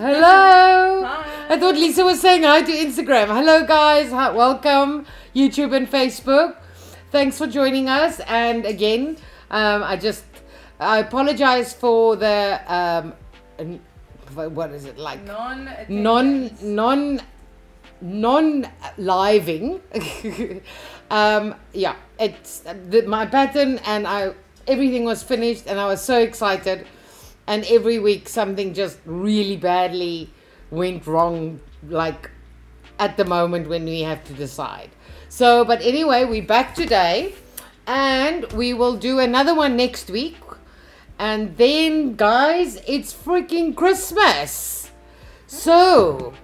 Hello. Hi. I thought Lisa was saying hi to Instagram. Hello, guys. Hi, welcome, YouTube and Facebook. Thanks for joining us. And again, I apologize for the what is it like? Non-living. Yeah, it's my pattern, and everything was finished, and I was so excited. And every week something just really badly went wrong, like at the moment when we have to decide. So, but anyway, we're back today, and we will do another one next week. And then, guys, it's freaking Christmas. So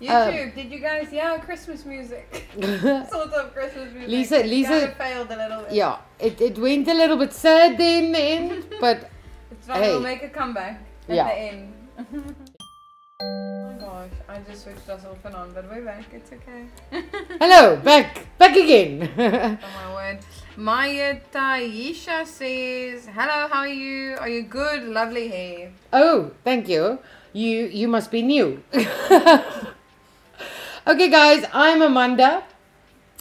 YouTube, did you guys, yeah, Christmas music. Sort of Christmas music. Lisa failed a little bit. Yeah, it went a little bit sad there in the end, but it's fine, hey, we'll make a comeback at the end. Oh my gosh, I just switched us off and on, but we're back, it's okay. Hello, back again. Oh my word. Maya Taisha says, hello, how are you? Are you good? Lovely hair. Oh, thank you. You must be new. Okay, guys, I'm Amanda,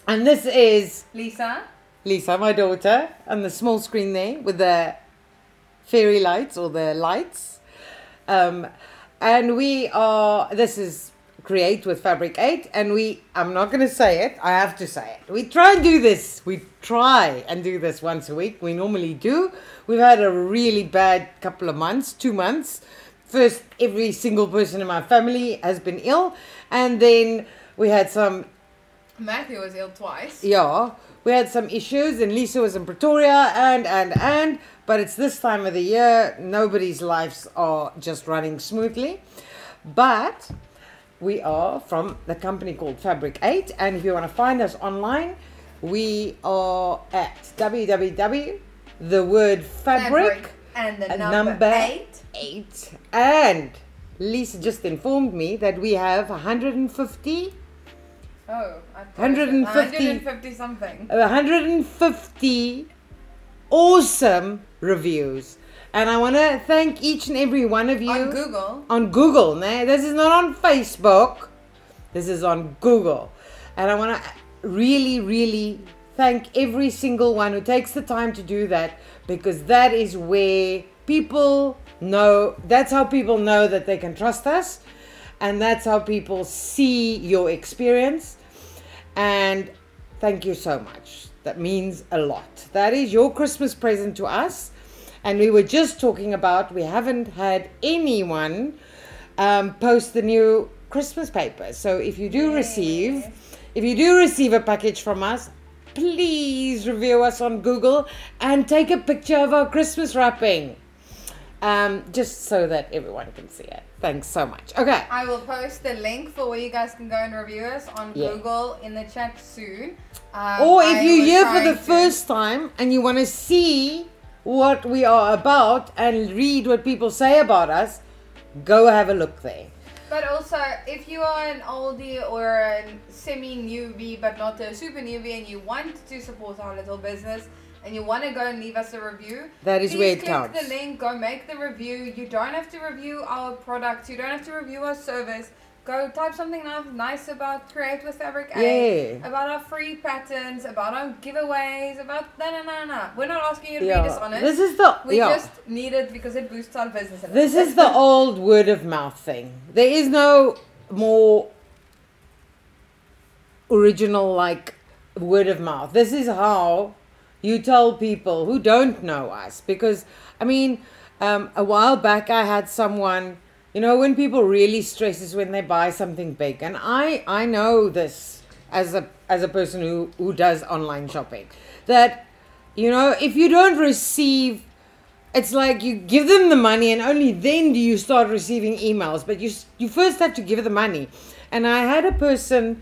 and this is Lisa. Lisa, my daughter, on the small screen there with the fairy lights or the lights. And this is Create with Fabric8, and I'm not going to say it, I have to say it. We try and do this. We try and do this once a week. We normally do. We've had a really bad couple of months, 2 months. First, every single person in my family has been ill, and then we had some... Matthew was ill twice. Yeah, we had some issues, and Lisa was in Pretoria, and, but it's this time of the year, nobody's lives are just running smoothly. But we are from the company called Fabric8, and if you want to find us online, we are at www.fabric8. And Lisa just informed me that we have 150. Oh, 150 something. 150 awesome reviews, and I want to thank each and every one of you on Google. On Google, no, this is not on Facebook. This is on Google, and I want to really, really thank every single one who takes the time to do that, because that is where people know, that's how people know that they can trust us, and that's how people see your experience. And thank you so much. That means a lot. That is your Christmas present to us. And we were just talking about, we haven't had anyone post the new Christmas paper. So if you do receive a package from us, please review us on Google and take a picture of our Christmas wrapping. Just so that everyone can see it. Thanks so much. Okay. I will post the link for where you guys can go and review us on Google in the chat soon. Or if you're here for the first time and you want to see what we are about and read what people say about us, go have a look there. But also, if you are an oldie or a semi-newbie, but not a super newbie, and you want to support our little business, and you want to go and leave us a review, that is where it counts. Click the link, go make the review. You don't have to review our products. You don't have to review our service. Go type something nice about Create with Fabric8, about our free patterns, about our giveaways, about na-na-na-na. We're not asking you to be dishonest. This is the, we just need it because it boosts our business. This is the old word of mouth thing. There is no more original like word of mouth. This is how you tell people who don't know us, because, I mean, a while back I had someone, you know, when people really stress is when they buy something big. And I know this as a person who does online shopping, that, you know, if you don't receive, it's like you give them the money and only then do you start receiving emails. But you first have to give the money. And I had a person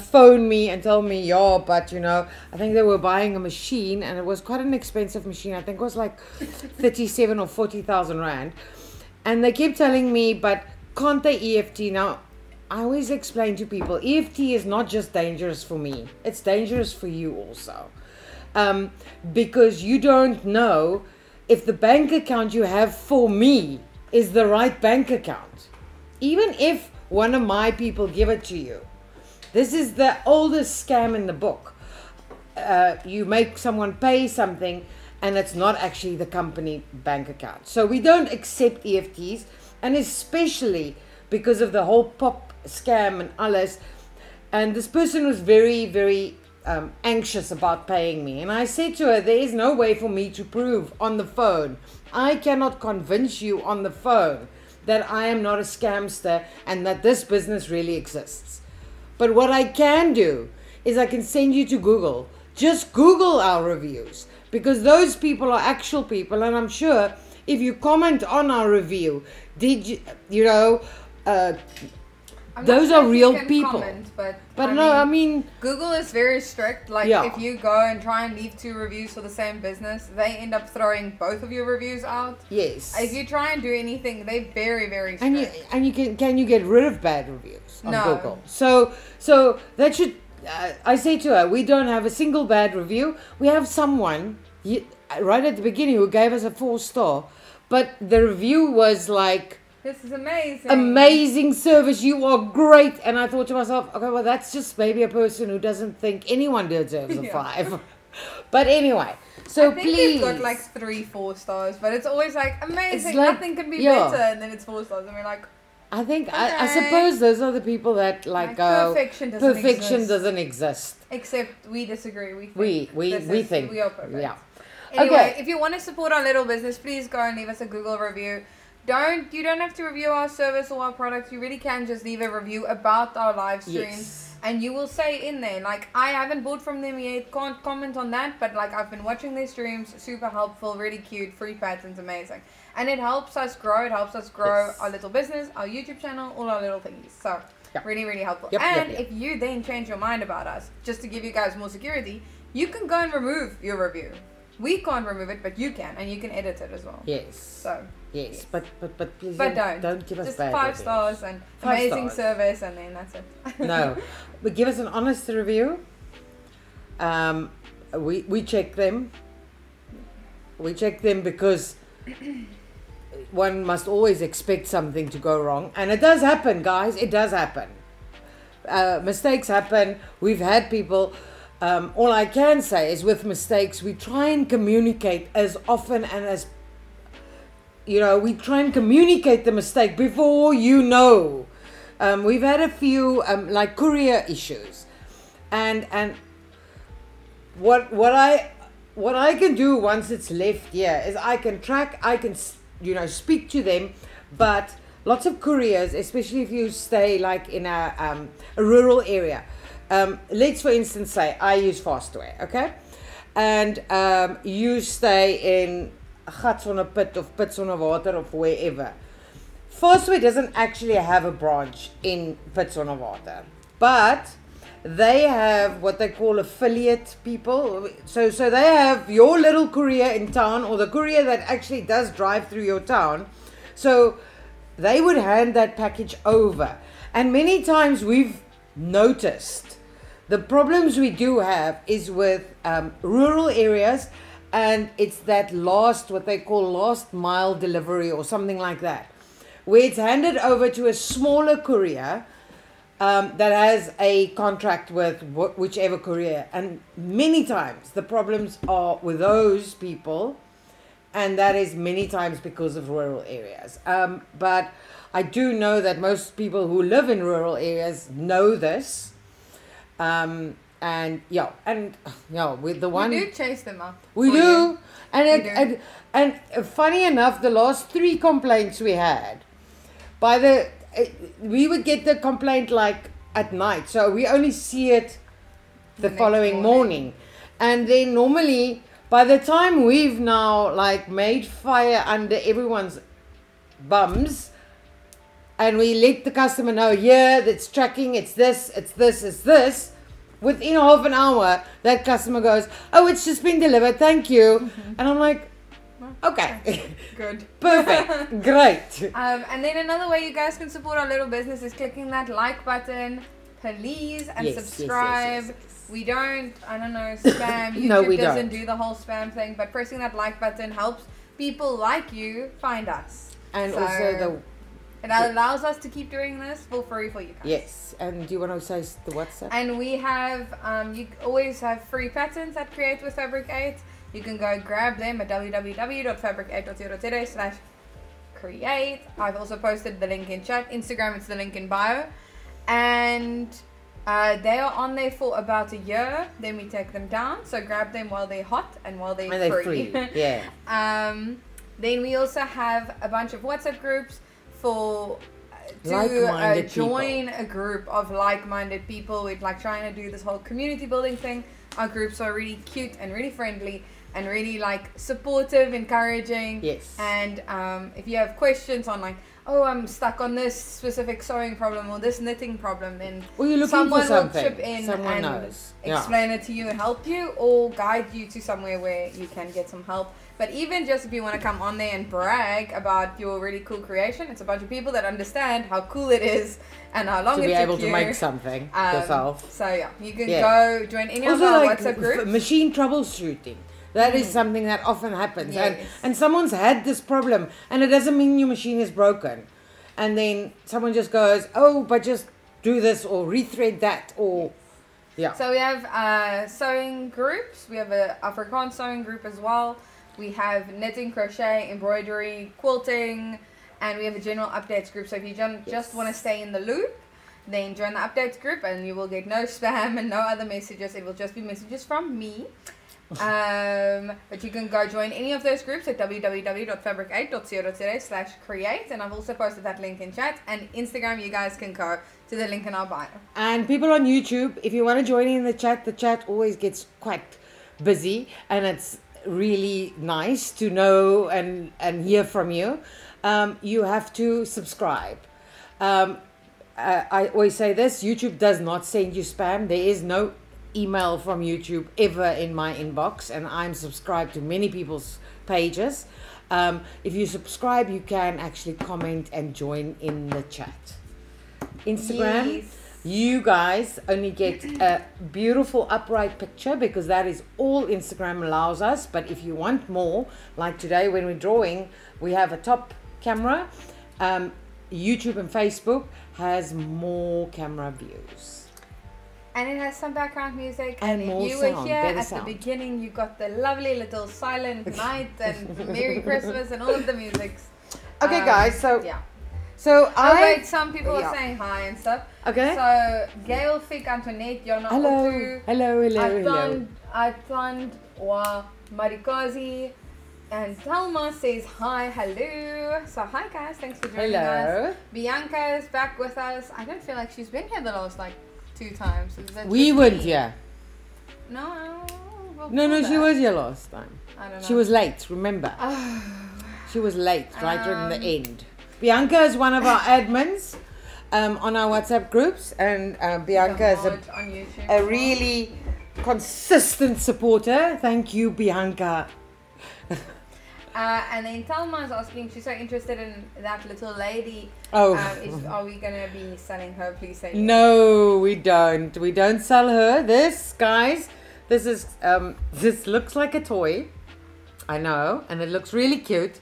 phone me and tell me, yeah, but you know, I think they were buying a machine, and it was quite an expensive machine. I think it was like 37 or 40,000 rand. And they kept telling me, but can't they EFT? Now, I always explain to people, EFT is not just dangerous for me. It's dangerous for you also. Because you don't know if the bank account you have for me is the right bank account. even if one of my people give it to you. This is the oldest scam in the book. You make someone pay something and it's not actually the company bank account. So we don't accept EFTs, and especially because of the whole pop scam and alles. And this person was very, very anxious about paying me. And I said to her, there is no way for me to prove on the phone. I cannot convince you on the phone that I am not a scamster and that this business really exists. But what I can do is I can send you to Google. Just Google our reviews, because those people are actual people. And I'm sure if you comment on our review, did you, those are real people. Comment, but no, I mean, Google is very strict. Like, yeah, if you go and try and leave two reviews for the same business, they end up throwing both of your reviews out. Yes. If you try and do anything, they're very, very strict. And you can you get rid of bad reviews on Google? So that should. I say to her, we don't have a single bad review. We have someone right at the beginning who gave us a 4-star, but the review was like, this is amazing. Amazing service. You are great. And I thought to myself, okay, well, that's just maybe a person who doesn't think anyone deserves a 5. But anyway, so I think please. We've got like 3 4-stars, but it's always like, amazing. Like, nothing can be better. And then it's 4 stars. And we're like, I think, okay. I suppose those are the people that like go, perfection doesn't exist. Except we disagree. We think. We are perfect. Yeah. Anyway, okay. If you want to support our little business, please go and leave us a Google review. You don't have to review our service or our products. You really can just leave a review about our live streams. Yes. And you will say in there, like, I haven't bought from them yet, can't comment on that, but like, I've been watching their streams, super helpful, really cute, free patterns, amazing. And it helps us grow. It helps us grow our little business, our YouTube channel, all our little thingies. So really, really helpful. And if you then change your mind about us, just to give you guys more security, you can go and remove your review. We can't remove it, but you can, and you can edit it as well. Yes. So. Yes, but please don't give us just bad reviews. 5 stars and amazing service, and then that's it. No, but give us an honest review. We check them. We check them because one must always expect something to go wrong, and it does happen, guys. It does happen. Mistakes happen. We've had people. All I can say is, with mistakes, we try and communicate as often and as, we try and communicate the mistake before you know. We've had a few like courier issues, and what I can do once it's left here is I can track, I can speak to them, but lots of couriers, especially if you stay like in a rural area. Let's for instance say I use Fastway, okay, and you stay in Gat on a Pit of Pits on a Water of wherever. Fastway doesn't actually have a branch in Pits on a Water, but they have what they call affiliate people. So they have your little courier in town, or the courier that actually does drive through your town. So they would hand that package over, and many times we've noticed the problems we do have is with rural areas, and it's that what they call last mile delivery or something like that, where it's handed over to a smaller courier that has a contract with whichever courier, and many times the problems are with those people, and that is many times because of rural areas. But I do know that most people who live in rural areas know this, we do chase them up. And funny enough, the last 3 complaints we had, we would get the complaint like at night, so we only see it the following morning, and then normally by the time we've now like made fire under everyone's bums, and we let the customer know, yeah, that's tracking, it's this. Within half an hour, that customer goes, oh, it's just been delivered, thank you. Mm-hmm. And I'm like, okay. Good. Perfect. Great. And then another way you guys can support our little business is clicking that like button, please, and subscribe. Yes. We don't, spam. YouTube doesn't do the whole spam thing, but pressing that like button helps people like you find us. And also It allows us to keep doing this for free for you guys. Yes, and do you want to say the WhatsApp? And we have, you always have free patterns at Create with Fabric8. You can go grab them at www.fabric8.co.za/create. I've also posted the link in chat. Instagram, it's the link in bio. And they are on there for about a year. Then we take them down. So grab them while they're hot and while they're free. Yeah. Then we also have a bunch of WhatsApp groups for join a group of like-minded people. We're like trying to do this whole community building thing. Our groups are really cute and really friendly and really like supportive, encouraging. Yes. And if you have questions on like, oh, I'm stuck on this specific sewing problem or this knitting problem, then someone will chip in and explain it to you and help you or guide you to somewhere where you can get some help. But even just if you want to come on there and brag about your really cool creation, it's a bunch of people that understand how cool it is and how long it took you to be able to make something yourself. So yeah, you can go join any of our WhatsApp groups. Machine troubleshooting. That is something that often happens. Yes. And someone's had this problem and it doesn't mean your machine is broken. And then someone just goes, oh, but just do this or rethread that or... Yeah. So we have sewing groups. We have an Afrikaans sewing group as well. We have knitting, crochet, embroidery, quilting, and we have a general updates group. So if you just want to stay in the loop, then join the updates group and you will get no spam and no other messages. It will just be messages from me. But you can go join any of those groups at www.fabric8.co.za/create. And I've also posted that link in chat. And Instagram, you guys can go to the link in our bio. And people on YouTube, if you want to join in the chat always gets quite busy and it's really nice to know and hear from you. You have to subscribe. I always say this, YouTube does not send you spam. There is no email from YouTube ever in my inbox, and I'm subscribed to many people's pages. If you subscribe, you can actually comment and join in the chat. Instagram. Yes. You guys only get a beautiful upright picture because that is all Instagram allows us. But if you want more, like today when we're drawing, we have a top camera. YouTube and Facebook has more camera views. And it has some background music. And more sound. If you were here at the beginning, you got the lovely little silent night and Merry Christmas and all of the music. Okay, guys, so... Yeah. So some people are saying hi and stuff. Okay. So Gail Fick Antoinette, you're not hello. Hello, hello. Atland wa Marikazi and Thelma says hi, hello. So hi guys, thanks for joining us. Bianca is back with us. I don't feel like she's been here the last like 2 times. We weren't here. No. No, she was here last time. I don't know. She was late, remember? She was late, right in the end. Bianca is one of our admins on our WhatsApp groups, and Bianca is a really consistent supporter. Thank you, Bianca. And then Thelma's asking, she's so interested in that little lady. Oh. Are we going to be selling her? Please say no, we don't. We don't sell her. This, guys, this is this looks like a toy. I know, and it looks really cute.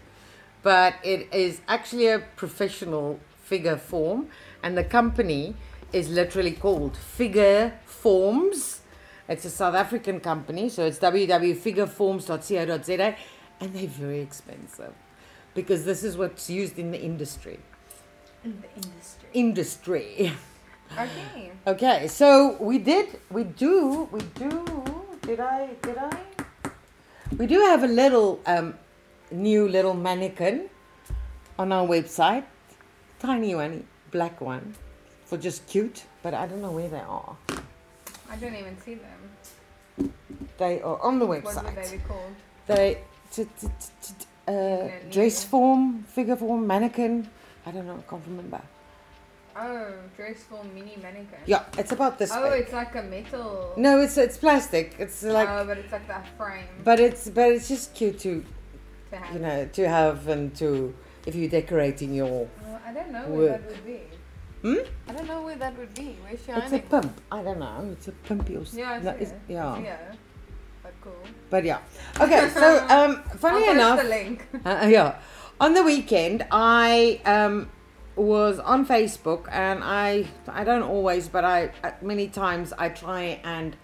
But it is actually a professional figure form, and the company is literally called Figure Forms. It's a South African company, so it's www.figureforms.co.za, and they're very expensive because this is what's used in the industry. In the industry. Industry. Okay. Okay. So we do have a little new little mannequin on our website, tiny one, black one, for just cute, but I don't know where they are. I don't even see them. They are on the website. What would they be called? They dress form, figure form, mannequin. I don't know, I can't remember. Oh, dress form mini mannequin. Yeah, it's about this. Oh, it's like a metal. No, it's plastic. It's like. Oh, but it's like that frame. But it's just cute too. You know, to have and to, if you're decorating your I don't know where that would be. I don't know where that would be. Where's Shining? It's a pump. I don't know. It's a pumpy or something. Yeah, it's but cool. But yeah. Okay, so funny enough. I'll post the link. On the weekend, I was on Facebook, and I don't always, but many times I try and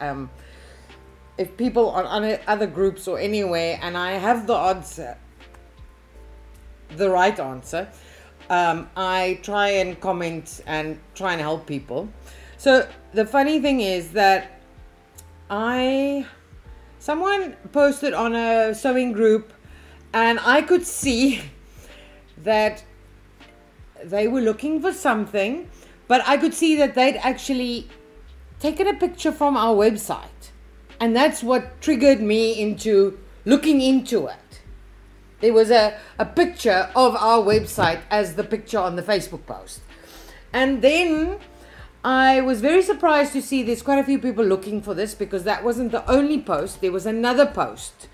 if people are on other groups or anywhere, and I have the answer, the right answer, I try and comment and try and help people. So the funny thing is that someone posted on a sewing group, and I could see that they were looking for something, but I could see that they'd actually taken a picture from our website, and that's what triggered me into looking into it. There was a picture of our website as the picture on the Facebook post, and then I was very surprised to see there's quite a few people looking for this, because that wasn't the only post. There was another post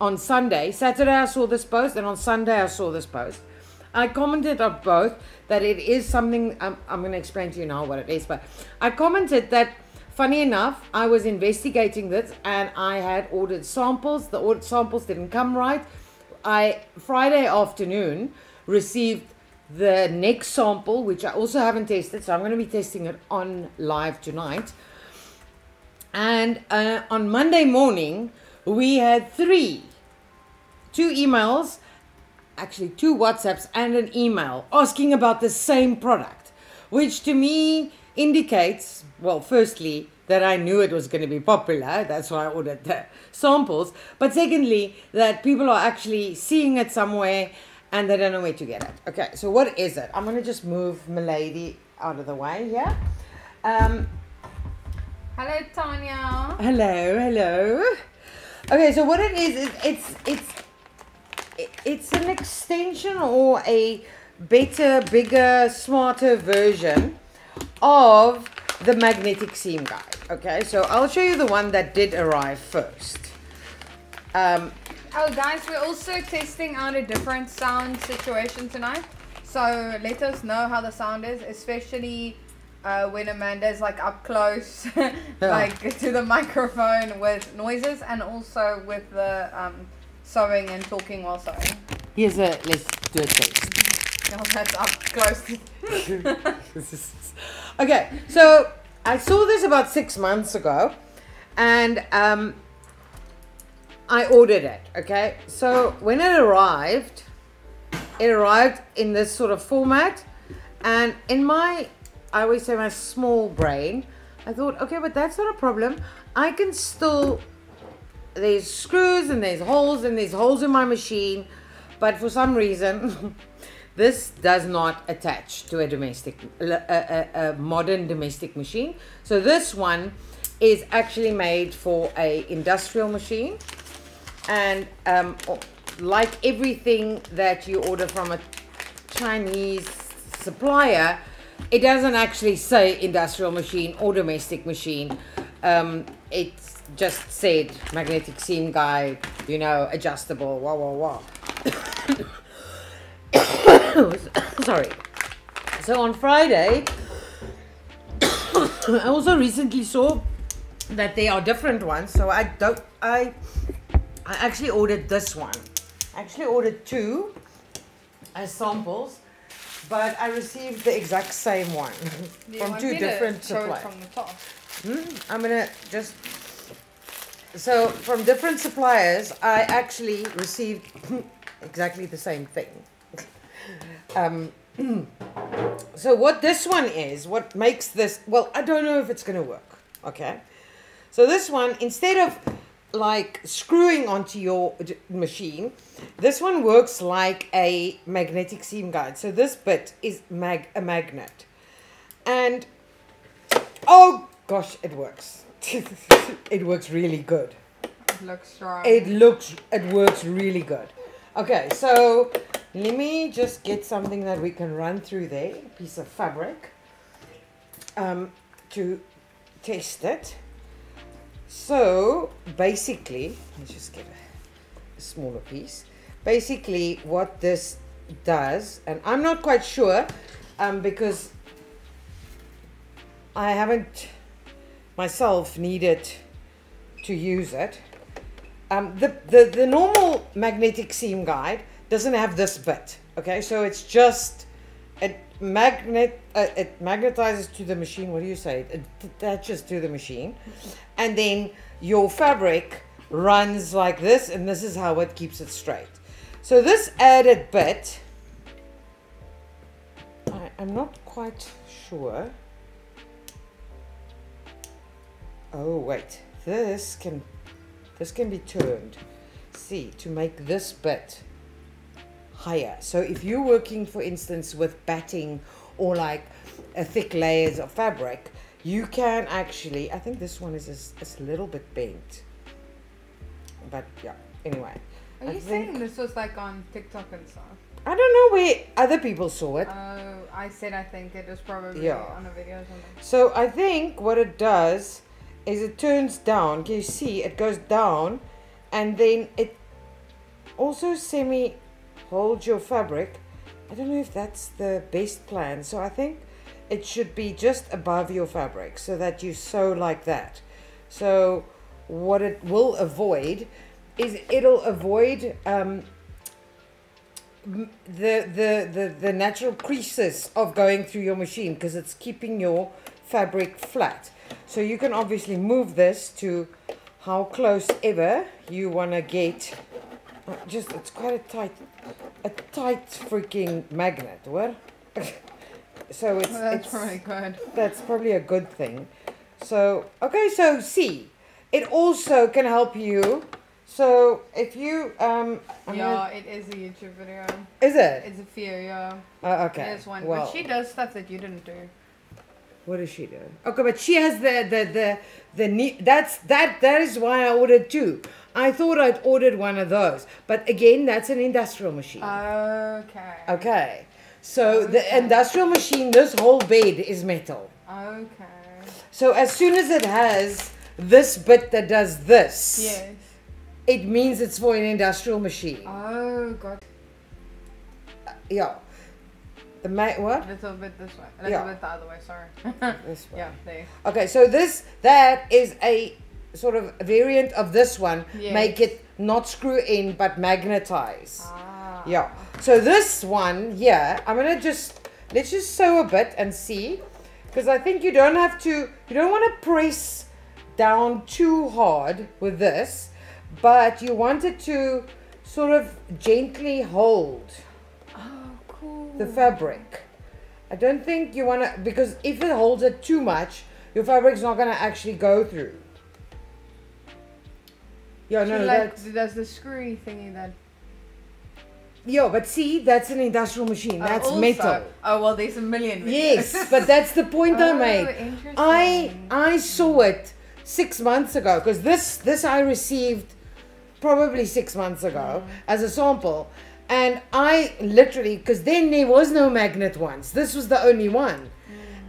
on Sunday. Saturday I saw this post, and on Sunday I saw this post. I commented on both that it is something, I'm going to explain to you now what it is, but I commented that, funny enough, I was investigating this and I had ordered samples. The ordered samples didn't come right. I, Friday afternoon, received the next sample, which I also haven't tested, so I'm going to be testing it on live tonight. And on Monday morning, we had two emails, actually two WhatsApps and an email asking about the same product, which to me indicates, well, firstly, that I knew it was going to be popular. That's why I ordered the samples. But secondly, that people are actually seeing it somewhere and they don't know where to get it. Okay, so what is it? I'm going to just move Milady out of the way here. Hello, Tanya. Hello, hello. Okay, so what it is it's an extension or a better, bigger, smarter version of the magnetic seam guide. Okay, so I'll show you the one that did arrive first. Oh guys, we're also testing out a different sound situation tonight, so let us know how the sound is, especially when Amanda's like up close like to the microphone with noises, and also with the sewing and talking while sewing. Here's a, let's do a taste. Oh, that's up close. Okay, so I saw this about 6 months ago, and I ordered it. Okay, so when it arrived in this sort of format, and in my, I always say my small brain, I thought, okay, but that's not a problem. I can still, there's screws and there's holes in my machine, but for some reason this does not attach to a modern domestic machine. So this one is actually made for a industrial machine, and like everything that you order from a Chinese supplier, it doesn't actually say industrial machine or domestic machine. It's just said magnetic seam guide, you know, adjustable, wah wah wah. Sorry. So on Friday, I also recently saw that they are different ones, so I actually ordered this one. I actually ordered two as samples, but I received the exact same one from two different suppliers. I'm gonna just, so from different suppliers, I actually received exactly the same thing. So what this one is, what makes this, well, I don't know if it's going to work. Okay, so this one, instead of like screwing onto your machine, this one works like a magnetic seam guide. So this bit is a magnet, and oh gosh, it works. It works really good. It looks strong. It works really good. Okay, so let me just get something that we can run through there, a piece of fabric, to test it. So basically, let's just get a smaller piece. Basically what this does, and I'm not quite sure, because I haven't myself needed to use it. The normal magnetic seam guide doesn't have this bit. Okay, so it's just a it magnetizes to the machine. What do you say? It attaches to the machine, and then your fabric runs like this, and this is how it keeps it straight. So this added bit, I'm not quite sure. Oh wait, this can be turned. See, to make this bit higher. So if you're working, for instance, with batting or like a thick layers of fabric, you can actually, I think this one is a little bit bent, but yeah, anyway. Are you saying this was like on TikTok and stuff? I don't know where other people saw it. Oh, I said I think it was probably on a video or something. So I think what it does is it turns down. Can you see? It goes down, and then it also semi holds your fabric. I don't know if that's the best plan. So I think it should be just above your fabric so that you sew like that. So what it will avoid is it'll avoid the natural creases of going through your machine, because it's keeping your fabric flat. So you can obviously move this to how close ever you want to get. Just, it's quite a tight freaking magnet. What? So it's, that's probably good. That's probably a good thing. So okay, so see, it also can help you. So if you it is a YouTube video. Is it? It's a few, yeah. Okay. There's one. Well, but she does stuff that you didn't do. What does she do? Okay, but she has the that is why I ordered two. I thought I'd ordered one of those, but again, that's an industrial machine. Okay. Okay. So the industrial machine, this whole bed is metal. Okay. So as soon as it has this bit that does this. Yes. It means it's for an industrial machine. Oh, God. Yeah. The what? A little bit this way. A little bit the other way, sorry. This way. Yeah, there. Okay, so that is a sort of variant of this one. Yes. Make it not screw in, but magnetize. Ah. Yeah. So this one here, I'm going to let's just sew a bit and see. Because I think you don't want to press down too hard with this. But you wanted to sort of gently hold the fabric. I don't think you want to, because if it holds it too much, your fabric's not going to actually go through. Yeah, so no, that's the screwy thingy that. Yeah, but see, that's an industrial machine. That's metal. Oh, well, there's a million. Videos. Yes, but that's the point I made. I saw it 6 months ago, because this I received probably 6 months ago as a sample, and I literally, because then there was no magnet ones, this was the only one,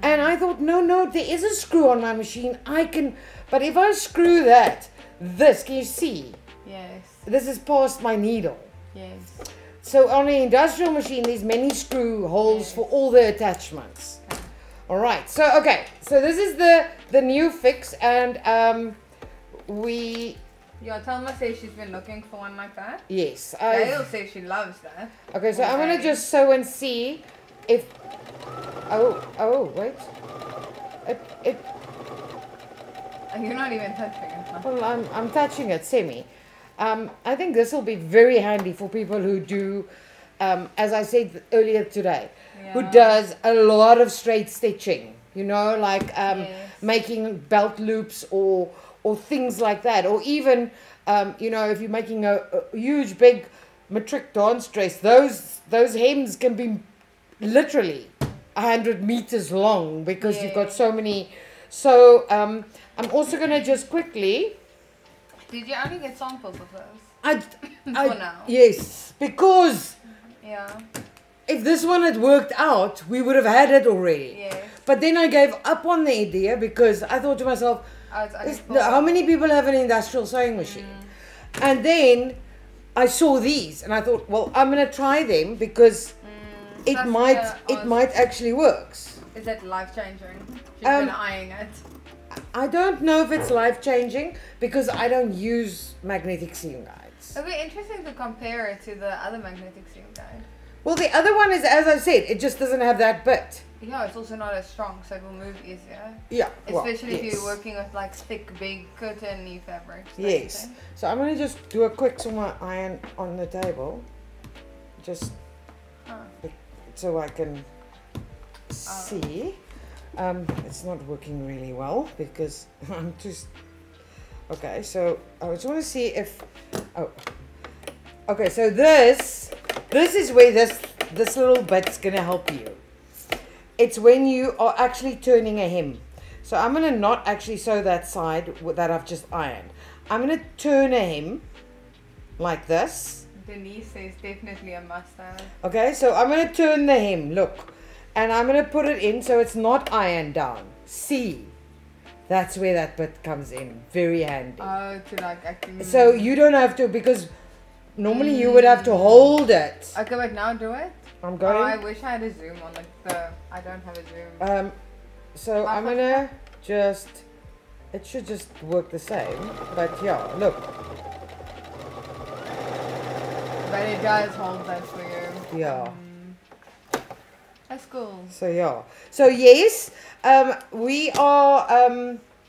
and I thought, no, there is a screw on my machine, I can, but if I screw this, can you see? Yes. This is past my needle. Yes. So on an industrial machine, there's many screw holes for all the attachments. All right, so okay, so this is the new fix, and we. Yeah, Thelma says she's been looking for one like that. Yes. Gail says she loves that. Okay, so I'm going to just sew and see if. Oh, wait. It. You're not even touching it. Huh? Well, I'm touching it, semi. I think this will be very handy for people who do, as I said earlier today, who does a lot of straight stitching, you know, like making belt loops or things like that, or even you know, if you're making a huge big matric dance dress, those hems can be literally 100 meters long, because you've got so many. So I'm also gonna just quickly. Did you only get samples of those? For now. Yes, because if this one had worked out, we would have had it already. Yes. But then I gave up on the idea, because I thought to myself, how many people have an industrial sewing machine? And then I saw these and I thought, well, I'm going to try them, because it might actually work. Is that life-changing? She's been eyeing it. I don't know if it's life-changing, because I don't use magnetic seam guides. It'll be interesting to compare it to the other magnetic seam guide. Well, the other one is, as I said, it just doesn't have that bit. Yeah, it's also not as strong, so it will move easier. Yeah. Especially if you're working with like thick, big, curtainy fabrics. Yes. So I'm going to just do a quick somewhat iron on the table. Just so I can see. It's not working really well because I'm just... Okay, so I just want to see if... Oh. Okay, so this is where this little bit's going to help you. It's when you are actually turning a hem. So I'm going to not actually sew that side that I've just ironed. I'm going to turn a hem like this. Denise says definitely a must-have. Okay, so I'm going to turn the hem, look. And I'm going to put it in so it's not ironed down. See, that's where that bit comes in. Very handy. Oh, to like actually... So you don't have to, because normally you would have to hold it. Okay, but now do it. I'm going. Oh, I wish I had a zoom on the. I don't have a zoom. So I'm gonna just. It should just work the same, but yeah, look. But it does hold that for you. Yeah. That's cool. So yeah. So yes, we are.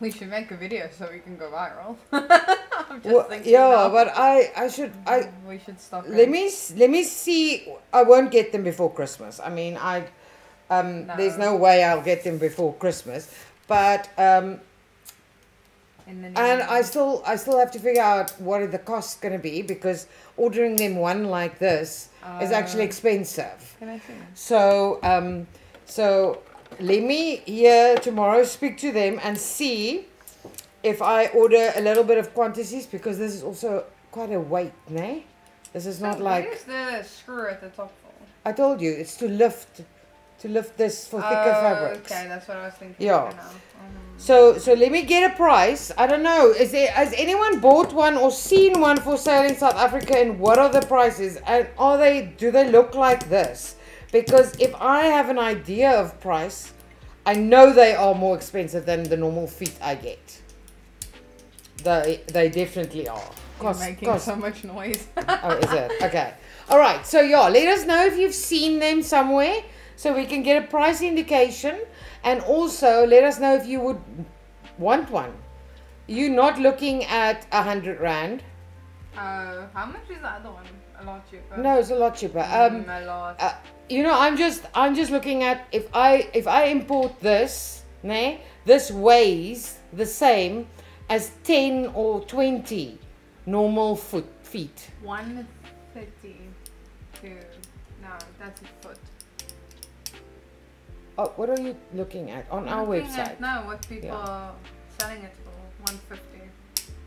We should make a video so we can go viral. I'm just thinking. Yeah, now. But we should stop. Let me see. I won't get them before Christmas. I mean, there's no way I'll get them before Christmas. But I still have to figure out what are the costs going to be, because ordering them one like this is actually expensive. Can I see? So let me here tomorrow speak to them and see if I order a little bit of quantities, because this is also quite a weight, nay? This is not like... What is the screw at the top for? I told you, it's to lift this for thicker fabrics. Okay, that's what I was thinking. Yeah. Right now. So let me get a price. I don't know. Has anyone bought one or seen one for sale in South Africa, and what are the prices? And do they look like this? Because if I have an idea of price, I know they are more expensive than the normal feet I get. They definitely are. You're making so much noise. Oh, is it? Okay. All right. So, yeah, let us know if you've seen them somewhere so we can get a price indication. And also, let us know if you would want one. You're not looking at 100 Rand. How much is the other one? A lot cheaper. No, it's a lot cheaper. A lot. You know, I'm just looking at if I import this, né? This weighs the same as 10 or 20 normal feet. 132. No, that's a foot. Oh, what are you looking at on our website? No, what people are selling it for? 150.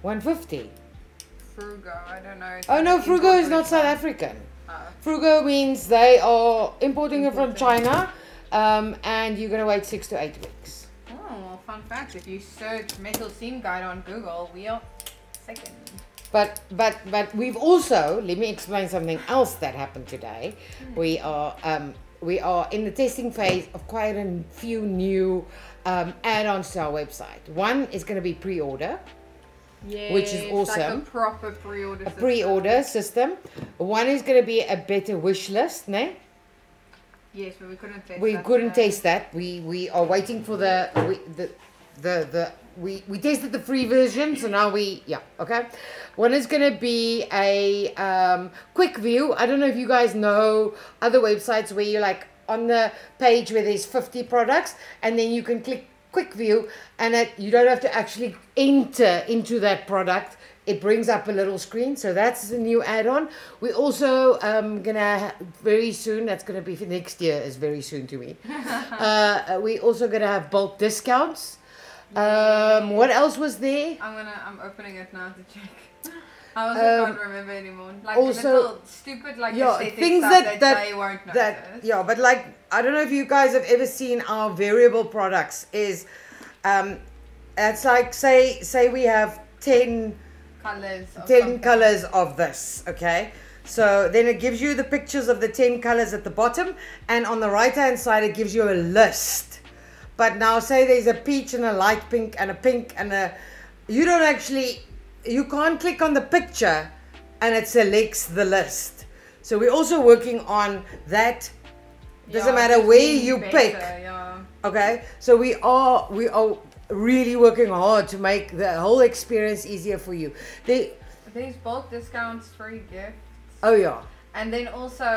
150. Frugo, I don't know. Oh no, Frugo is not South African. Frugo means they are importing it from China, and you're going to wait 6 to 8 weeks. Oh, well, fun fact, if you search metal seam guide on Google, we are second. But we've also, let me explain something else that happened today. We are in the testing phase of quite a few new add-ons to our website. One is going to be pre-order. Yes, which is awesome. Like a proper pre-order system. One is going to be a better wish list, ne? Yes, but we couldn't test that. We are waiting for we tested the free version, so now okay. One is going to be a quick view. I don't know if you guys know other websites where you're like on the page where there's 50 products and then you can click quick view, and you don't have to actually enter into that product. It brings up a little screen, so that's a new add-on. We also gonna very soon, that's gonna be for next year, is very soon to me. We also gonna have bulk discounts. What else was there? I'm opening it now to check. I also can't remember anymore. Like also, little stupid, like things that they won't notice. But like, I don't know if you guys have ever seen our variable products. It's like say we have 10 colors of this. Okay, so then it gives you the pictures of the 10 colors at the bottom, and on the right hand side it gives you a list. But now say there's a peach and a light pink and a pink and a, you can't click on the picture and it selects the list. So we're also working on that. Doesn't matter where you pick. Yeah. Okay, so we are really working hard to make the whole experience easier for you. There's bulk discounts, free gifts. Oh yeah. And then also,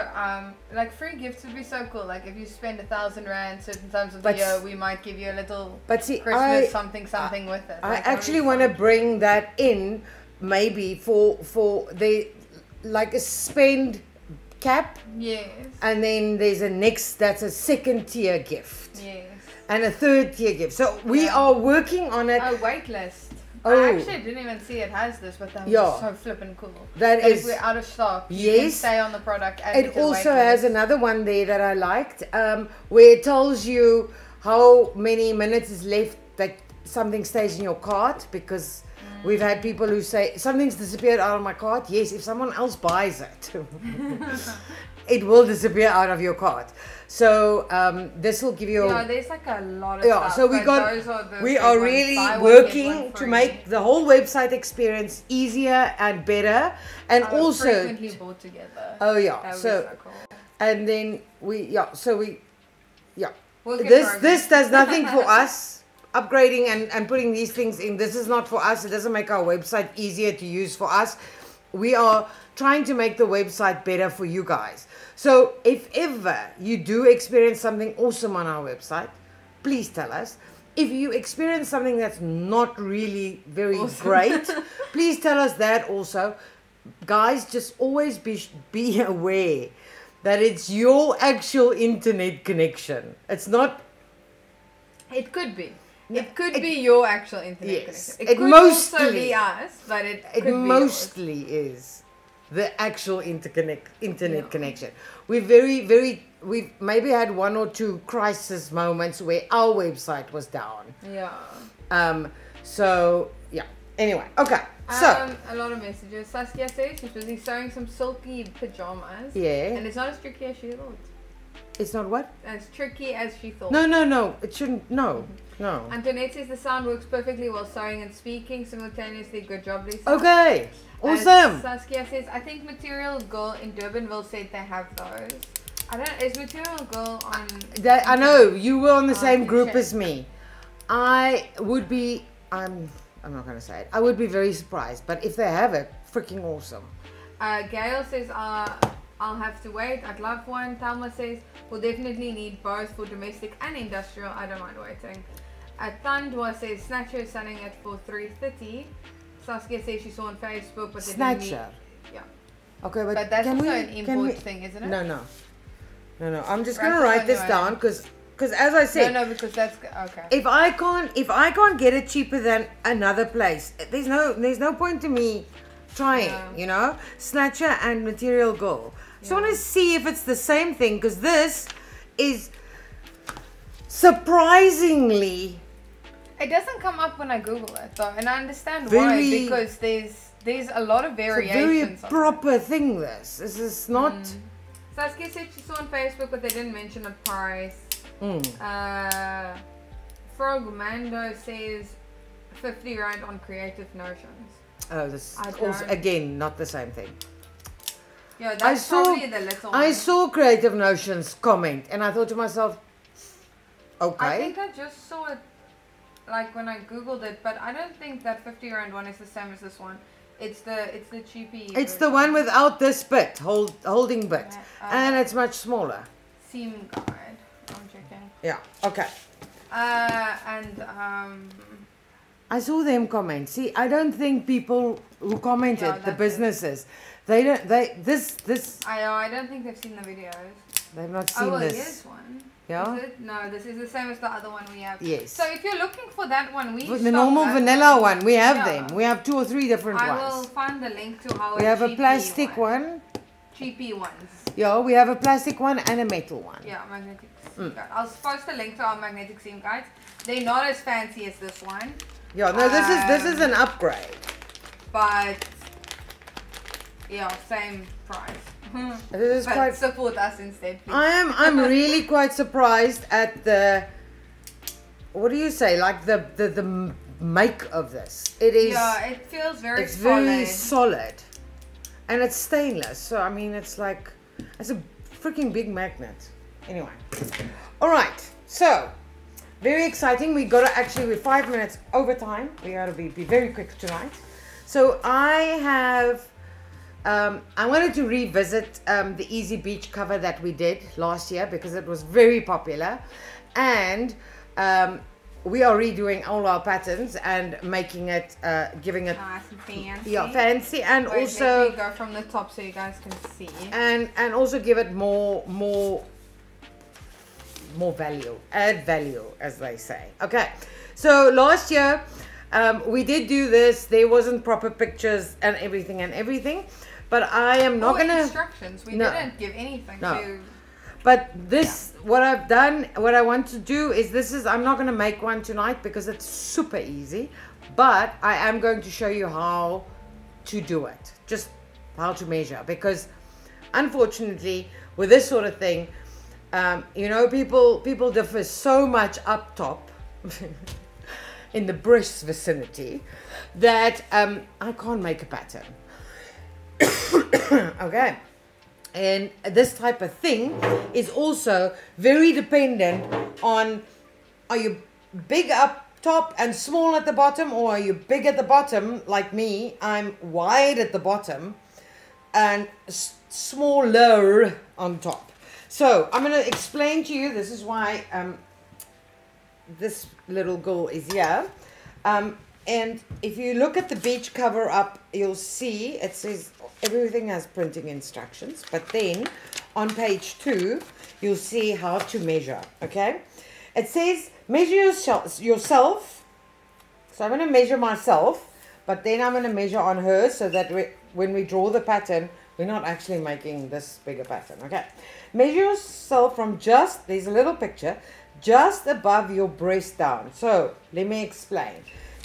like free gifts would be so cool. Like if you spend 1,000 rand certain times of the year, we might give you a little Christmas something with it. I actually want to bring that in, maybe for the like a spend cap. Yes. And then there's a next. That's a second tier gift. Yes. And a third tier gift. So we are working on it. A waitlist. Oh. I actually didn't even see it has this, but that was so flippin' cool. That is, if we're out of stock, you can stay on the product. It also has another one there that I liked, where it tells you how many minutes is left that something stays in your cart, because we've had people who say, something's disappeared out of my cart. Yes, if someone else buys it, it will disappear out of your cart. So this will give you there's like a lot of stuff. So we are really working to make the whole website experience easier and better, and also frequently bought together. So cool. And then this does nothing for us. Upgrading and putting these things in, this is not for us. It doesn't make our website easier to use for us. We are trying to make the website better for you guys. So if ever you do experience something awesome on our website, please tell us. If you experience something that's not really very great, please tell us that also. Guys, just always be aware that it's your actual internet connection. It's not... It could be. It could be your actual internet connection. It could mostly also be us, but it could mostly be yours. Is the actual internet connection. We've we've maybe had one or two crisis moments where our website was down. Yeah. So yeah. Anyway. Okay. So a lot of messages. Saskia says she's busy sewing some silky pajamas. Yeah. And it's not as tricky as she thought. It's not what? As tricky as she thought. No. It shouldn't. No. No. Antoinette says the sound works perfectly while sewing and speaking simultaneously. Good job, Lisa. Okay. Awesome. And Saskia says, I think Material Girl in Durbanville said they have those. I don't know. Is Material Girl on... I know. You were on the same group as me. I would be... I'm not going to say it. I would be very surprised. But if they have it, freaking awesome. Gail says... I'll have to wait. I'd love one. Talma says, we'll definitely need both for domestic and industrial. I don't mind waiting. Tandwa says, Snatcher is selling it for 330. Saskia says she saw on Facebook, but Snatcher. Yeah. Okay, but that's also an import thing, isn't it? No. I'm just going to write this down because as I said, because that's okay. If I can't get it cheaper than another place, there's no point to me trying. You know, Snatcher and Material Girl. So I want to see if it's the same thing, because this is surprisingly... It doesn't come up when I Google it, though, and I understand why, because there's a lot of variations. It's a very proper thing, this. This is not... Saskia said she saw on Facebook, but they didn't mention a price. Frog Mando says 50 rand on Creative Notions. Oh, this is also, again, not the same thing. Yeah, that's probably the little one. I saw Creative Notions comment, and I thought to myself, okay. I think I just saw it, like, when I Googled it, but I don't think that 50 Rand one is the same as this one. It's the cheapie. It's the one without this bit, holding bit, and it's much smaller. Seam guide, I'm checking. Yeah, okay. I saw them comment. See, I don't think people who commented, the businesses, I don't think they've seen the videos. They've not seen this. Here's one. Yeah? Is it? No, this is the same as the other one we have. Yes. So if you're looking for that one, the normal vanilla one, we have them. We have 2 or 3 different ones. I will find the link to our cheapy one. We have a plastic one. Cheapy ones. Yeah, we have a plastic one and a metal one. Yeah, magnetic seam guide. I'll post the link to our magnetic seam guides. They're not as fancy as this one. Yeah, no, this is an upgrade. But yeah, same price. This is quite support us instead, please. I'm really quite surprised at the, what do you say? Like the make of this. It is. Yeah, it feels very solid. It's very solid. And it's stainless, so I mean it's like That's a freaking big magnet. Anyway. All right. So, very exciting. We got to actually, we're 5 minutes over time. We got to be very quick tonight. So I have, I wanted to revisit the Easy Beach cover that we did last year because it was very popular. And we are redoing all our patterns and making it, giving it nice and fancy. Yeah, fancy, and wait, also go from the top so you guys can see. And also give it more value, add value, as they say. Okay, so last year we did do this. There wasn't proper pictures and everything, but I am not gonna instructions. We didn't give anything to. But this, what I've done, what I want to do is this is, I'm not going to make one tonight because it's super easy, but I am going to show you how to do it, just how to measure, because unfortunately with this sort of thing, you know, people differ so much up top in the breast vicinity that I can't make a pattern. Okay. And this type of thing is also very dependent on, are you big up top and small at the bottom, or are you big at the bottom like me? I'm wide at the bottom and smaller on top. So I'm going to explain to you, this is why this little girl is here. And if you look at the beach cover up, you'll see it says, everything has printing instructions, but then on page 2, you'll see how to measure, okay? It says, measure yourself. So I'm going to measure myself, but then I'm going to measure on her so that when we draw the pattern, we're not actually making this bigger pattern, okay? Measure yourself from just, there's a little picture, just above your breast down. So let me explain.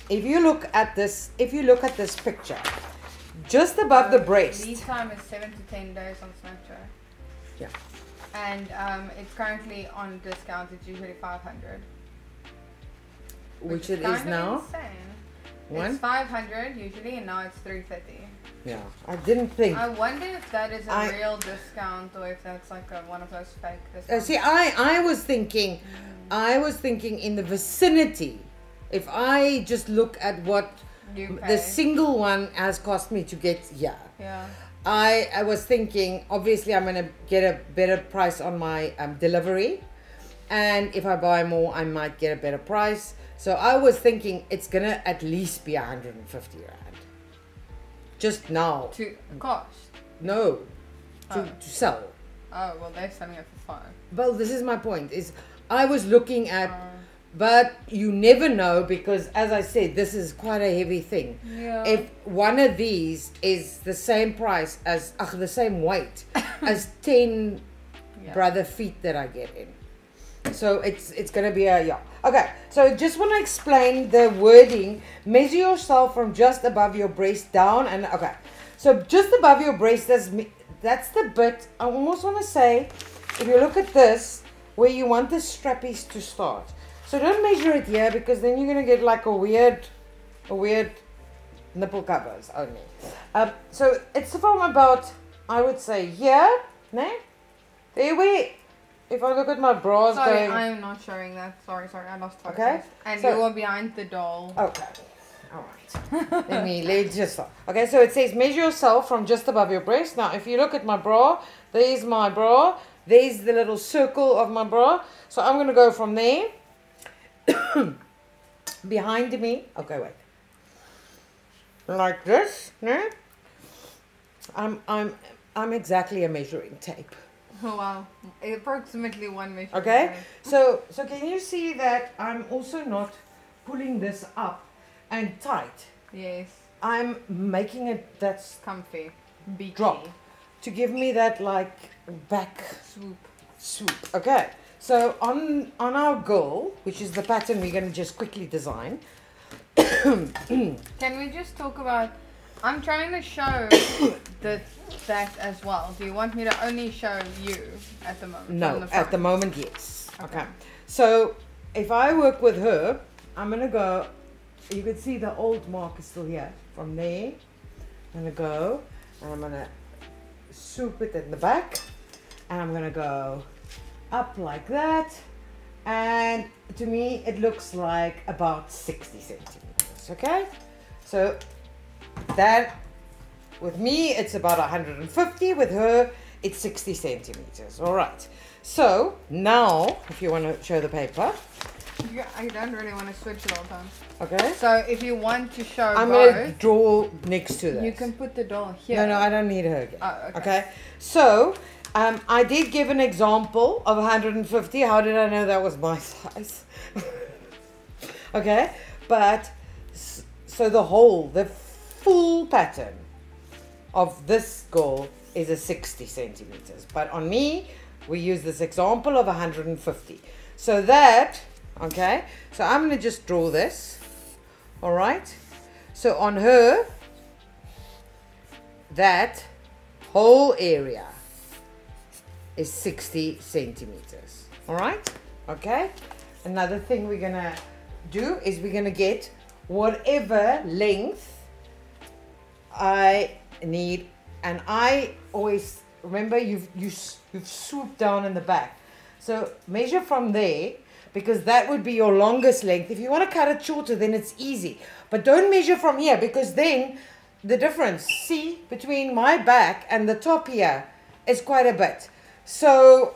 If you look at this, picture, just above the breast. Lead time is 7 to 10 days on Snatcher. Yeah. And it's currently on discount. It's usually 500. Which it is now. Insane. It's 500 usually, and now it's 350. Yeah, I didn't think. I wonder if that is a real discount or if that's like one of those fake discounts. See, I was thinking, in the vicinity. If I just look at what. The single one has cost me to get here. Yeah. I was thinking, obviously, I'm going to get a better price on my delivery. And if I buy more, I might get a better price. So I was thinking it's going to at least be 150 Rand. Just now. To cost? No. To sell. Oh, well, they're selling it for 5. Well, this is my point. Is I was looking at... But you never know because, as I said, this is quite a heavy thing. Yeah. If one of these is the same price as, the same weight as 10 brother feet that I get in. So it's going to be a, yeah. Okay, so just want to explain the wording. Measure yourself from just above your breast down. And okay, so just above your breast, that's the bit. I almost want to say, if you look at this, where you want the strappies to start. So don't measure it here because then you're going to get like a weird nipple covers only. So it's from about, I would say here, no? There we, if I look at my bras. Sorry, going, I'm not showing that. Sorry, I lost focus. Okay. And so, you were behind the doll. Okay. All right. Let's just stop. Okay, so it says measure yourself from just above your breast. Now, if you look at my bra, there's my bra. There's the little circle of my bra. So I'm going to go from there. Behind me, okay, wait, like this, no? I'm exactly a measuring tape. Oh wow, approximately one measure. Okay, tape. So can you see that I'm also not pulling this up and tight? Yes. I'm making it that's comfy, beaky. Drop to give me that like back swoop. Okay. So on our goal, which is the pattern we're going to just quickly design. Can we just talk about, I'm trying to show that as well. Do you want me to only show you at the moment? No, at the moment, yes. Okay. So if I work with her, I'm going to go, you can see the old mark is still here. From there, I'm going to go and I'm going to swoop it in the back. and I'm gonna go up like that, and to me it looks like about 60 centimeters. Okay, so that with me it's about 150, with her it's 60 centimeters. All right, so now if you want to show the paper. Yeah, I don't really want to switch it all the time. Okay, so if you want to show, I'm going to draw next to that. You can put the doll here. No, I don't need her again. Oh, okay. Okay, so I did give an example of 150. How did I know that was my size? Okay, but so the whole, the full pattern of this girl is a 60 centimeters. But on me, we use this example of 150. So that, okay, so I'm going to just draw this. All right. So on her, that whole area is 60 centimeters. All right, okay. Another thing we're gonna do is we're gonna get whatever length I need, and I always remember you've swooped down in the back, so measure from there, because that would be your longest length. If you want to cut it shorter, then it's easy, but don't measure from here, because then the difference, see, between my back and the top here is quite a bit. So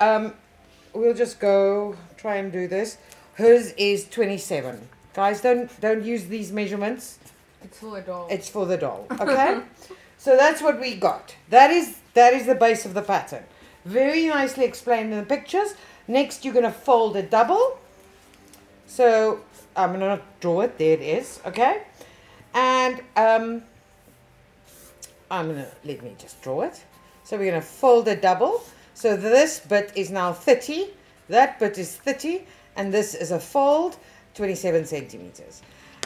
we'll just go try and do this. Hers is 27. Guys, don't use these measurements. It's for the doll. It's for the doll. Okay. So that's what we got. That is the base of the pattern. Very nicely explained in the pictures. Next, you're gonna fold a double. So I'm gonna not draw it. There it is. Okay. And let me just draw it. So we're gonna fold a double. So this bit is now 30, that bit is 30, and this is a fold, 27 centimeters.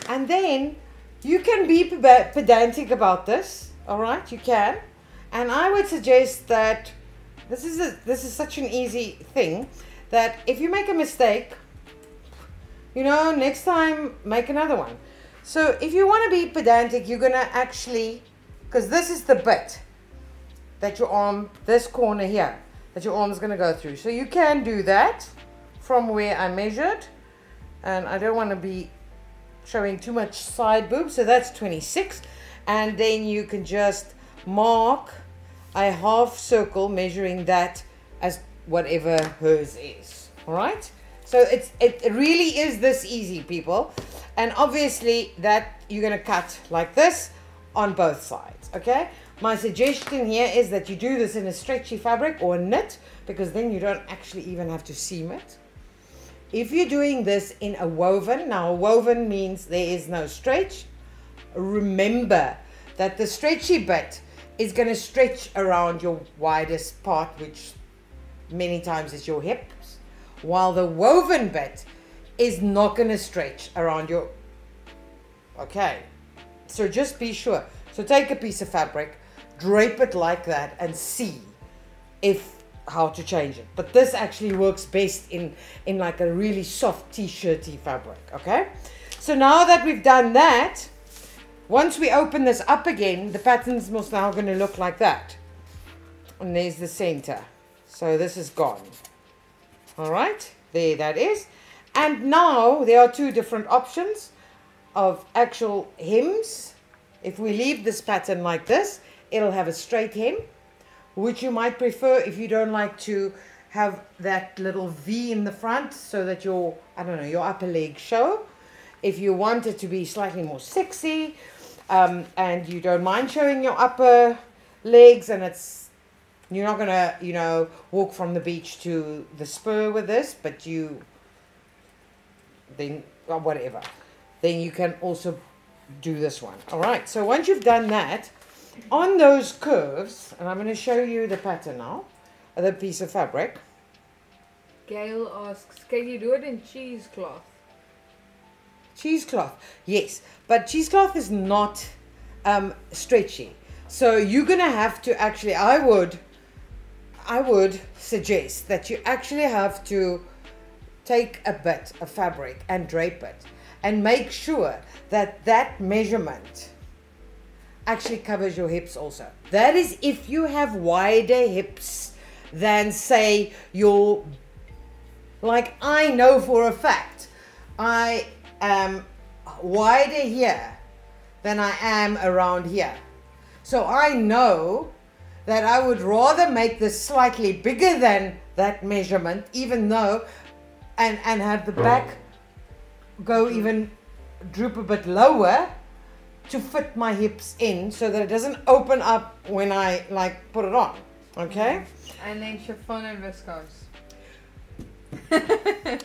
And then you can be pedantic about this, all right? You can. And I would suggest that this is such an easy thing that if you make a mistake, you know, next time make another one. So if you want to be pedantic, you're gonna actually, because this is the bit that your arm, this corner here, that your arm's going to go through. So you can do that from where I measured. And I don't want to be showing too much side boob. So that's 26. And then you can just mark a half circle measuring that as whatever hers is. All right. So it really is this easy, people. And obviously that you're going to cut like this on both sides. Okay. My suggestion here is that you do this in a stretchy fabric or knit, because then you don't actually even have to seam it. If you're doing this in a woven, now a woven means there is no stretch. Remember that the stretchy bit is going to stretch around your widest part, which many times is your hips, while the woven bit is not going to stretch around your... Okay, so just be sure. So take a piece of fabric, drape it like that, and see how to change it. But this actually works best in like a really soft t-shirty fabric. Okay, so now that we've done that, once we open this up again, the pattern's most now going to look like that, and there's the center, so this is gone. All right, there that is. And now there are two different options of actual hems. If we leave this pattern like this, it'll have a straight hem, which you might prefer if you don't like to have that little V in the front, so that your, I don't know, your upper leg show. If you want it to be slightly more sexy, and you don't mind showing your upper legs, and you're not gonna, you know, walk from the beach to the spur with this, but then you can also do this one. All right, so once you've done that, on those curves, and I'm going to show you the pattern now, the piece of fabric. Gail asks, can you do it in cheesecloth? Cheesecloth, yes, but cheesecloth is not stretchy, so you're gonna have to actually, I would suggest that you actually have to take a bit of fabric and drape it, and make sure that that measurement actually covers your hips also. That is if you have wider hips than say your, like I know for a fact, I am wider here than I am around here. So I know that I would rather make this slightly bigger than that measurement, even though, and have the back go even droop a bit lower to fit my hips in so that it doesn't open up when I like put it on. Okay? And then chiffon and viscose.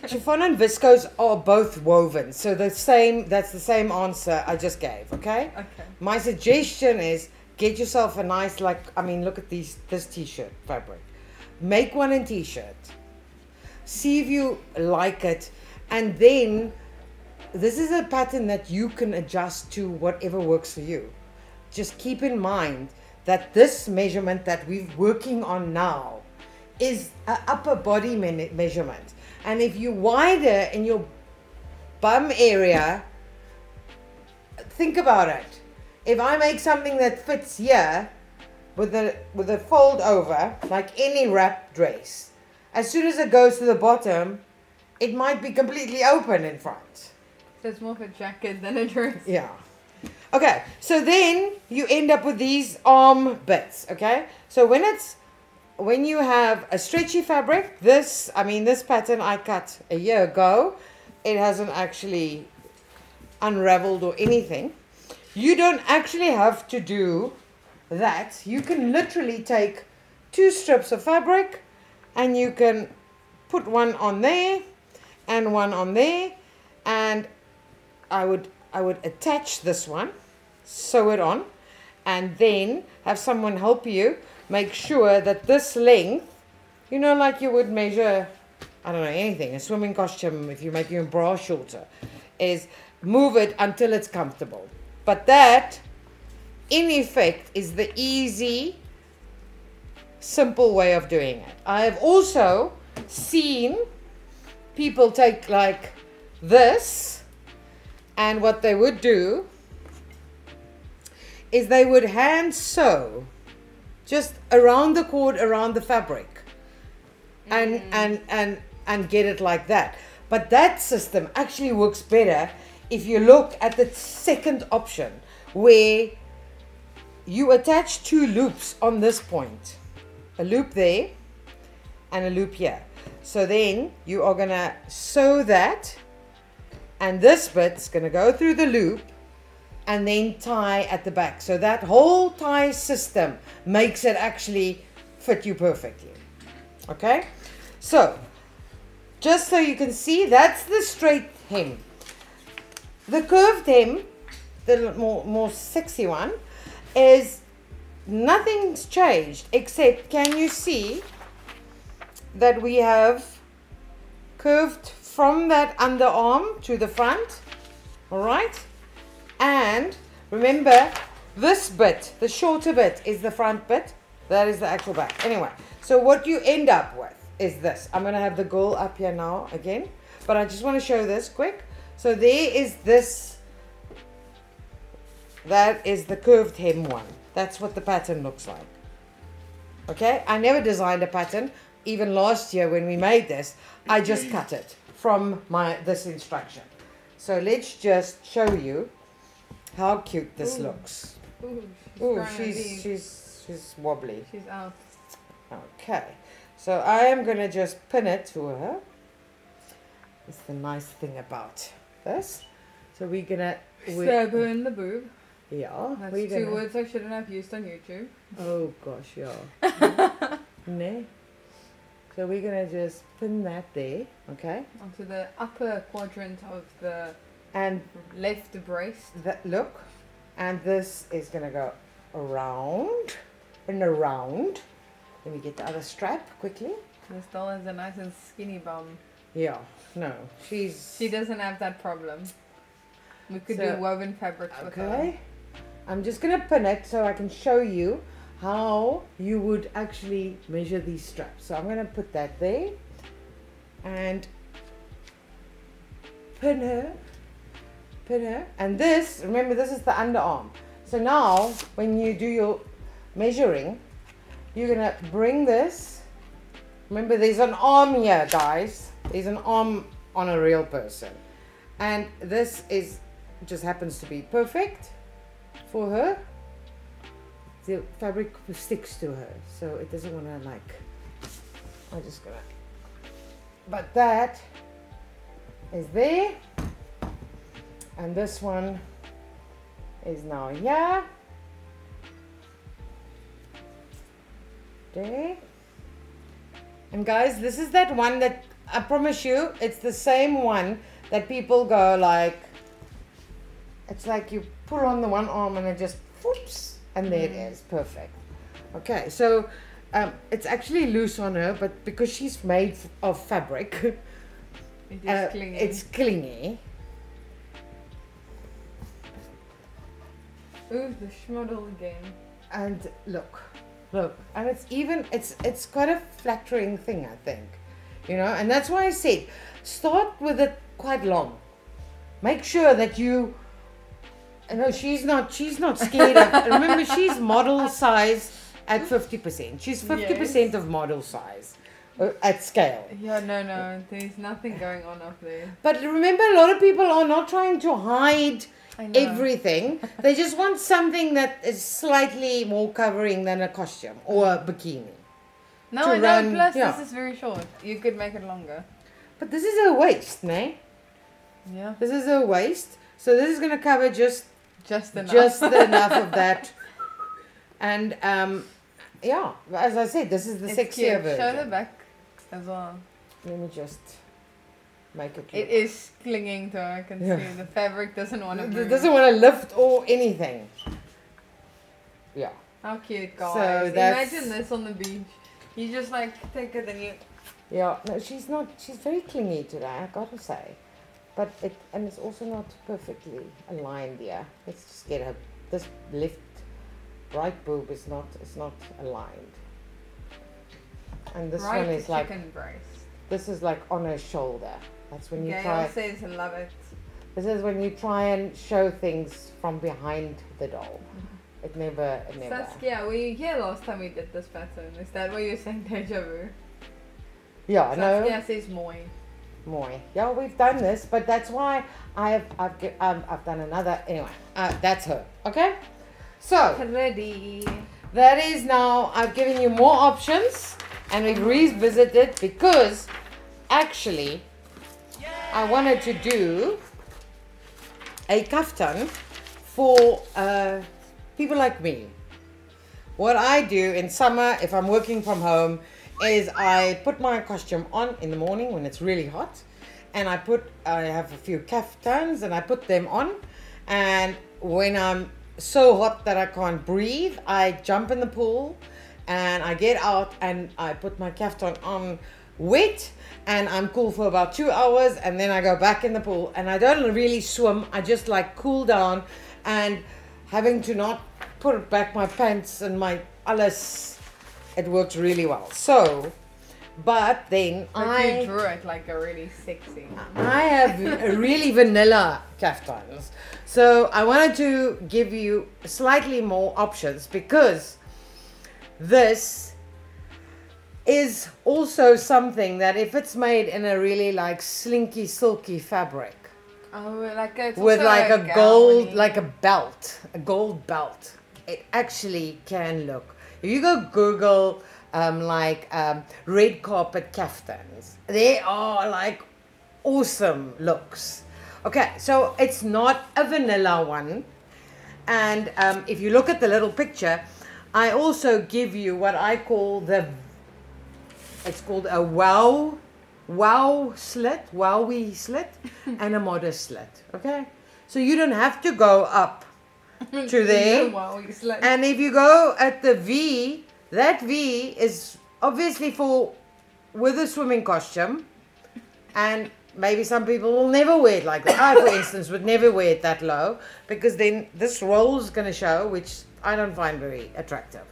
Chiffon and viscose are both woven, so the same, that's the same answer I just gave. Okay? Okay. My suggestion is get yourself a nice, like, I mean, look at these, this t-shirt fabric. Make one in t-shirt. See if you like it, and then this is a pattern that you can adjust to whatever works for you. Just keep in mind that this measurement that we're working on now is an upper body measurement. And if you're wider in your bum area, think about it. If I make something that fits here with a fold over, like any wrap dress, as soon as it goes to the bottom, it might be completely open in front. So it's more of a jacket than a dress. Yeah. Okay, so then you end up with these arm bits, okay? So when you have a stretchy fabric, this, I mean, this pattern I cut a year ago, it hasn't actually unraveled or anything. You don't actually have to do that. You can literally take two strips of fabric and you can put one on there and one on there, and I would attach this one, sew it on, and then have someone help you make sure that this length, you know, like you would measure, I don't know, anything, a swimming costume, if you make your bra shorter, is move it until it's comfortable. But that, in effect, is the easy, simple way of doing it. I have also seen people take like this, and what they would do is they would hand sew just around the cord, around the fabric, and get it like that. But that system actually works better if you look at the second option, where you attach two loops on this point, a loop there and a loop here. So then you are gonna sew that, and this bit's gonna go through the loop and then tie at the back. So that whole tie system makes it actually fit you perfectly. Okay, so just so you can see, that's the straight hem. The curved hem, the more sexy one, is nothing's changed, except, can you see that we have curved from that underarm to the front? All right, and remember this bit, the shorter bit, is the front bit, that is the actual back. Anyway, so what you end up with is this. I'm gonna have the girl up here now again, but I just want to show this quick. So there is this, that is the curved hem one. That's what the pattern looks like. Okay, I never designed a pattern. Even last year when we made this, I just cut it from this instruction. So let's just show you how cute this looks. Ooh, she's wobbly. She's out. Okay, so I am gonna just pin it to her. It's the nice thing about this. So we're gonna stab her in the boob. Yeah. That's two words I shouldn't have used on YouTube. Oh gosh, yeah. Ne. So we're gonna just pin that there, okay? Onto the upper quadrant of the left breast. That, look, and this is gonna go around and around. Let me get the other strap quickly. This doll has a nice and skinny bum. Yeah, no, she doesn't have that problem. We could do woven fabric with her. Okay, I'm just gonna pin it so I can show you how you would actually measure these straps. So I'm going to put that there and pin her, and this, remember, this is the underarm. So now when you do your measuring, you're going to bring this Remember, there's an arm here, guys. There's an arm on a real person. And this is just happens to be perfect for her. The fabric sticks to her, so it doesn't want to, like, I'm just gonna, but that is there, and this one is now here, there. And guys, this is that one that I promise you, it's the same one that people go like, it's like you pull on the one arm and it just whoops, and there it is, perfect. Okay, so it's actually loose on her, but because she's made of fabric, it is clingy. It's clingy. Ooh, the schmuddle again. And look, look, and it's even, it's quite a flattering thing, I think, you know, and that's why I said, start with it quite long. Make sure that you, no, she's not scared of, remember, she's model size at 50%. She's 50% of model size at scale. Yeah, no, there's nothing going on up there. But remember, a lot of people are not trying to hide everything. They just want something that is slightly more covering than a costume or a bikini. No, plus this is very short. You could make it longer. But this is her waist, ne? Yeah. This is her waist. So this is going to cover just enough of that. And yeah, as I said, this is the sexier version. Show the back as well. Let me just make it. It is clinging though, I can see. The fabric doesn't want to move. It doesn't want to lift or anything. Yeah. How cute, guys. So imagine this on the beach. You just like take it and you... Yeah, no, she's not, she's very clingy today, I gotta say. But it, and it's also not perfectly aligned here. Let's just get her, this left right boob is not, it's not aligned, and this right one is like brace. This is like on her shoulder. That's when you try. Says I love it. This is when you try and show things from behind the doll. It never. Saskia, were you here last time we did this pattern? Is that what you're saying, deja vu? Yeah, no. Saskia says moi. Yeah, we've done this, but that's why I've done another. Anyway, that's her. Okay. So ready. That is now, I've given you more options and we've revisited because actually I wanted to do a kaftan for people like me. What I do in summer if I'm working from home is I put my costume on in the morning when it's really hot, and I have a few kaftans and I put them on, and when I'm so hot that I can't breathe, I jump in the pool and I get out and I put my kaftan on wet and I'm cool for about 2 hours, and then I go back in the pool and I don't really swim. I just like cool down, and having to not put back my pants and my alles, it worked really well. So but then I drew it like a really sexy. I have really vanilla kaftans. So I wanted to give you slightly more options because this is also something that if it's made in a really like slinky, silky fabric. Oh, like a, with like a gold, like a gold belt. It actually can look. If you go Google red carpet kaftans, they are like awesome looks. Okay, so it's not a vanilla one, and if you look at the little picture, I also give you what I call the, it's called a wow slit, wowie slit, and a modest slit. Okay, so you don't have to go up to there. And if you go at the V, that V is obviously for with a swimming costume, and maybe some people will never wear it like that. I, for instance, would never wear it that low because then this roll is going to show, which I don't find very attractive.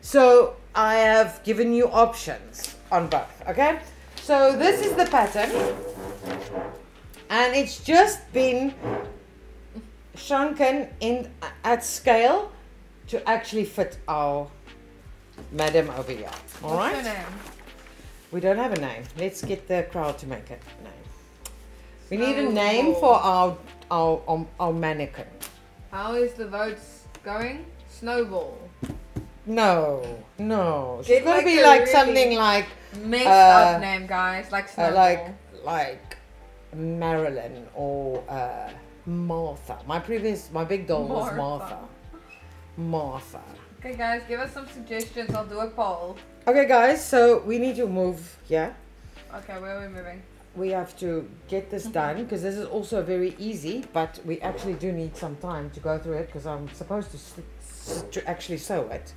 So I have given you options on both. Okay, so this is the pattern, and it's just been shrunken in at scale to actually fit our madam over here. All right. What's her name? We don't have a name. Let's get the crowd to make a name. We need a name for our mannequin. How is the votes going? Snowball. No, no. It's gonna be like something like mixed up name, guys. Like Snowball. Like Marilyn or Martha. My big doll was Martha. Martha. Okay, guys, give us some suggestions. I'll do a poll. Okay, guys. So we need to move. Yeah. Okay, where are we moving? We have to get this done because this is also very easy, but we actually do need some time to go through it because I'm supposed to actually sew it.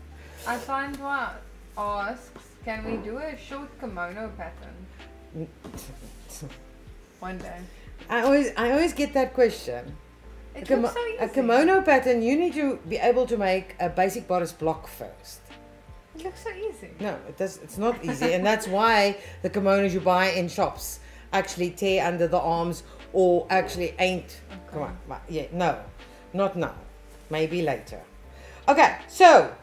I find one asks, can we do a short kimono pattern? One day. I always get that question. A kimono pattern, you need to be able to make a basic bodice block first. It looks so easy. No, it does. It's not easy, and that's why the kimonos you buy in shops actually tear under the arms or actually ain't. Okay. Come on, yeah, no, not now. Maybe later. Okay, so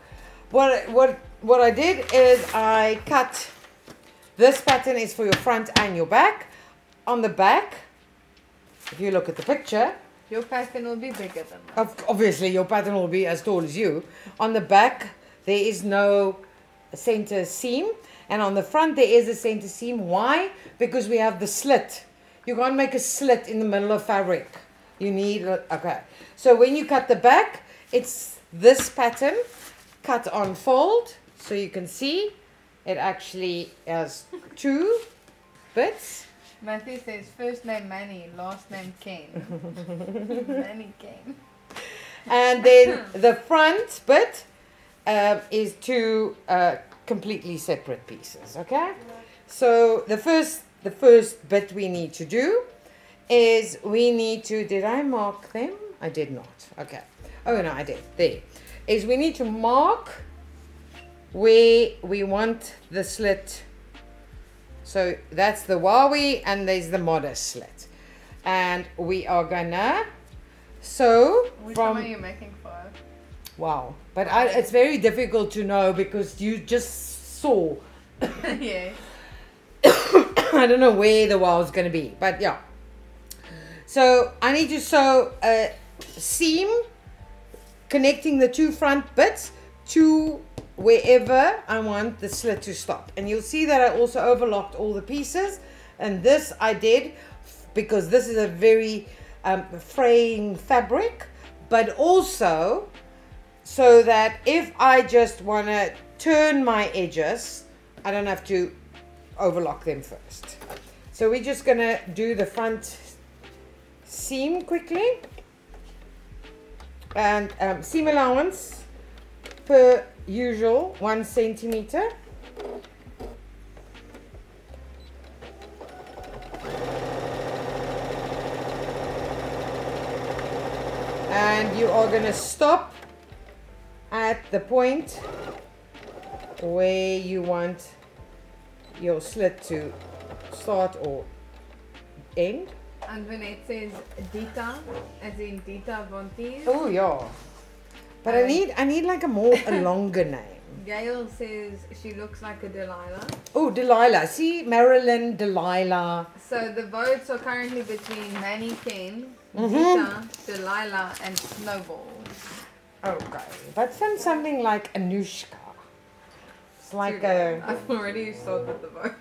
what I did is I cut. This pattern is for your front and your back. On the back, if you look at the picture. Your pattern will be bigger than that. Obviously, your pattern will be as tall as you. On the back, there is no center seam. And on the front, there is a center seam. Why? Because we have the slit. You can't make a slit in the middle of fabric. You need... Okay. So when you cut the back, it's this pattern. Cut on fold. So you can see it actually has two bits. Matthew says, first name Manny, last name Kane. Manny Kane. And then the front bit is two completely separate pieces, okay? So the first bit we need to do is we need to, did I mark them? I did not, okay. Oh no, I did, there. Is we need to mark where we want the slit. So that's the Wawi and there's the modest slit. And we are gonna sew from... Which one are you making for? Wow. But it's very difficult to know because you just saw. Yeah. I don't know where the wow is gonna be, but yeah. So I need to sew a seam connecting the two front bits to wherever I want the slit to stop. And you'll see that I also overlocked all the pieces, and this I did because this is a very fraying fabric, but also so that if I just want to turn my edges, I don't have to overlock them first. So we're just gonna do the front seam quickly, and seam allowance per usual 1 centimeter. And you are going to stop at the point where you want your slit to start or end. And when it says Dita, as in Dita Bontis. Oh yeah. But I need like a longer name. Gail says she looks like a Delilah. Oh, Delilah. See, Marilyn, Delilah. So the votes are currently between Mannequin, Dita, Delilah, and Snowball. Okay. But then something like Anushka. It's like a... I've already sorted the votes.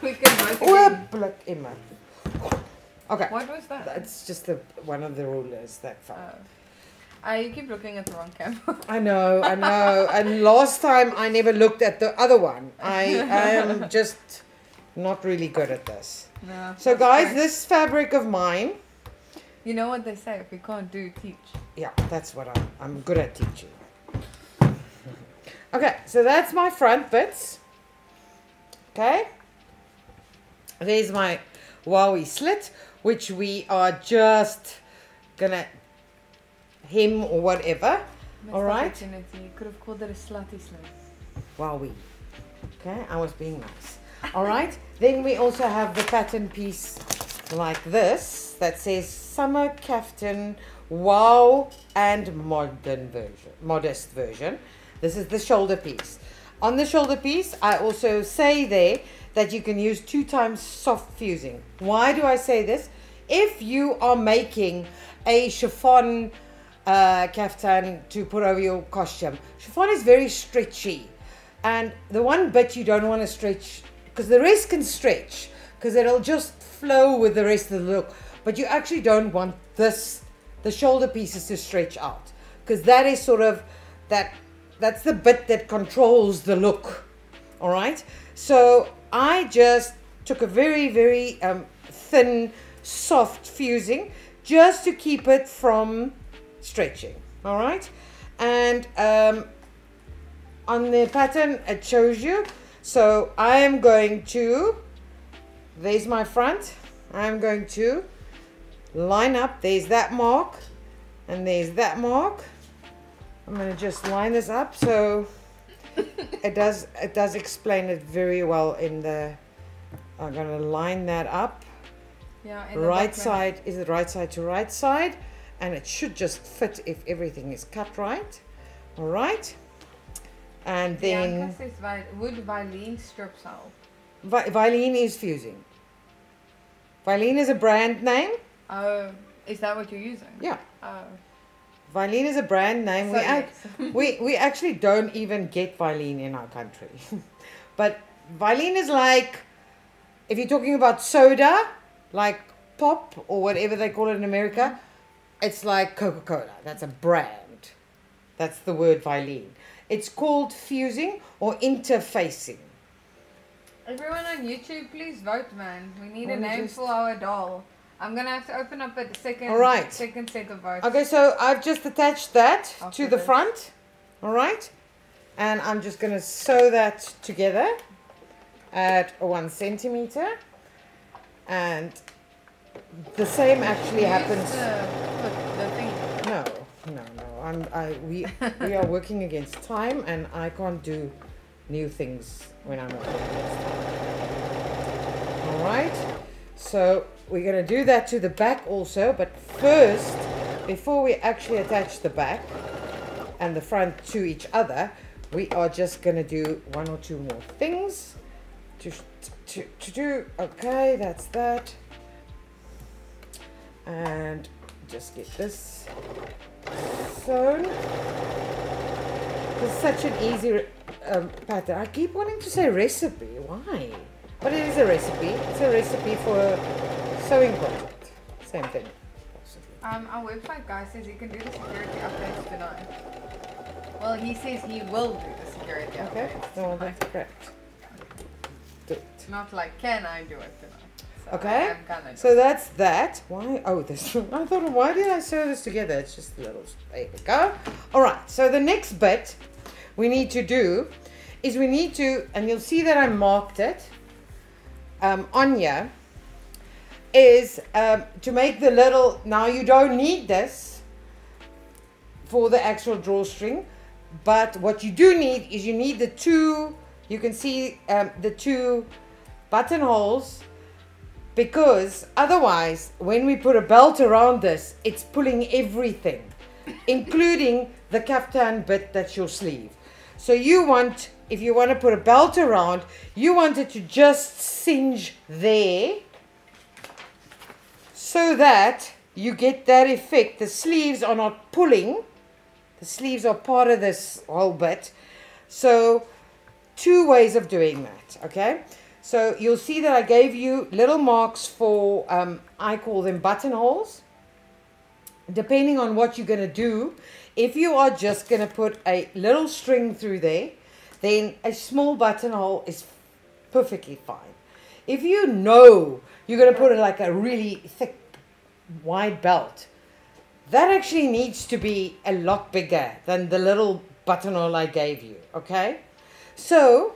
We can vote again. Black Emma. Okay. What was that? It's just one of the rulers that fell. Oh. You keep looking at the wrong camera. I know. And last time I never looked at the other one. I am just not really good at this. No, so guys, this fabric of mine. You know what they say, if we can't do, teach. Yeah, that's what I'm good at teaching. Okay, so that's my front bits. Okay. There's my Wawi slit, which we are just gonna hem or whatever. Alright. You could have called it a slutty slit. Wowie. Okay, I was being nice. Alright, then we also have the pattern piece like this that says Summer Caftan Wow and Modest version. This is the shoulder piece. On the shoulder piece, I also say there that you can use 2 times soft fusing. Why do I say this? If you are making a chiffon kaftan to put over your costume, chiffon is very stretchy, and the one bit you don't want to stretch, because the rest can stretch because it'll just flow with the rest of the look, but you actually don't want this, the shoulder pieces, to stretch out, because that is sort of that's the bit that controls the look. All right, so I just took a very, very thin soft fusing just to keep it from stretching. All right, and on the pattern it shows you. So I am going to, there's my front, I'm going to line up, there's that mark and there's that mark. I'm going to just line this up, so it does explain it very well in the, I'm going to line that up. Yeah, right side, is it right side to right side, and it should just fit if everything is cut right. All right, and then yeah, would Violine strip sell? Violine is fusing. Violine is a brand name. Oh, is that what you're using? Yeah. Oh. Violine is a brand name. So we actually don't even get Violine in our country. But Violine is like, if you're talking about soda, like pop or whatever they call it in America, it's like Coca-Cola. That's a brand. That's the word Violine. It's called fusing or interfacing. Everyone on YouTube, please vote, man. We need a name for our doll. I'm going to have to open up a second, second set of votes. Okay, so I've just attached that to the front. All right. And I'm just going to sew that together at 1 centimeter. And the same actually happens. No. We are working against time, and I can't do new things when I'm working against time. All right. So we're going to do that to the back also, but first, before we actually attach the back and the front to each other, we are just going to do 1 or 2 more things to do. Okay, that's that. And just get this sewn. It's such an easy pattern. I keep wanting to say recipe. Why? But it is a recipe. It's a recipe for sewing project. Same thing. Our website guy says he can do the security updates tonight. Well, he says he will do the security updates. No, that's correct. Do it. Not like, can I do it tonight? So okay. So that's that. Why? Oh, this. I thought, why did I sew this together? It's just a little. There we go. All right. So the next bit we need to do is we need to, and you'll see that I marked it. Anya is to make the little, now you don't need this for the actual drawstring, but what you do need is you need the 2, you can see the 2 buttonholes, because otherwise when we put a belt around this, it's pulling everything, including the kaftan bit that's your sleeve. So you want, if you want to put a belt around, you want it to just singe there so that you get that effect. The sleeves are not pulling. The sleeves are part of this whole bit. So 2 ways of doing that, okay? So you'll see that I gave you little marks for, I call them buttonholes. Depending on what you're going to do, if you are just going to put a little string through there, then a small buttonhole is perfectly fine. If you know you're going to put it like a really thick, wide belt, that actually needs to be a lot bigger than the little buttonhole I gave you, okay? So,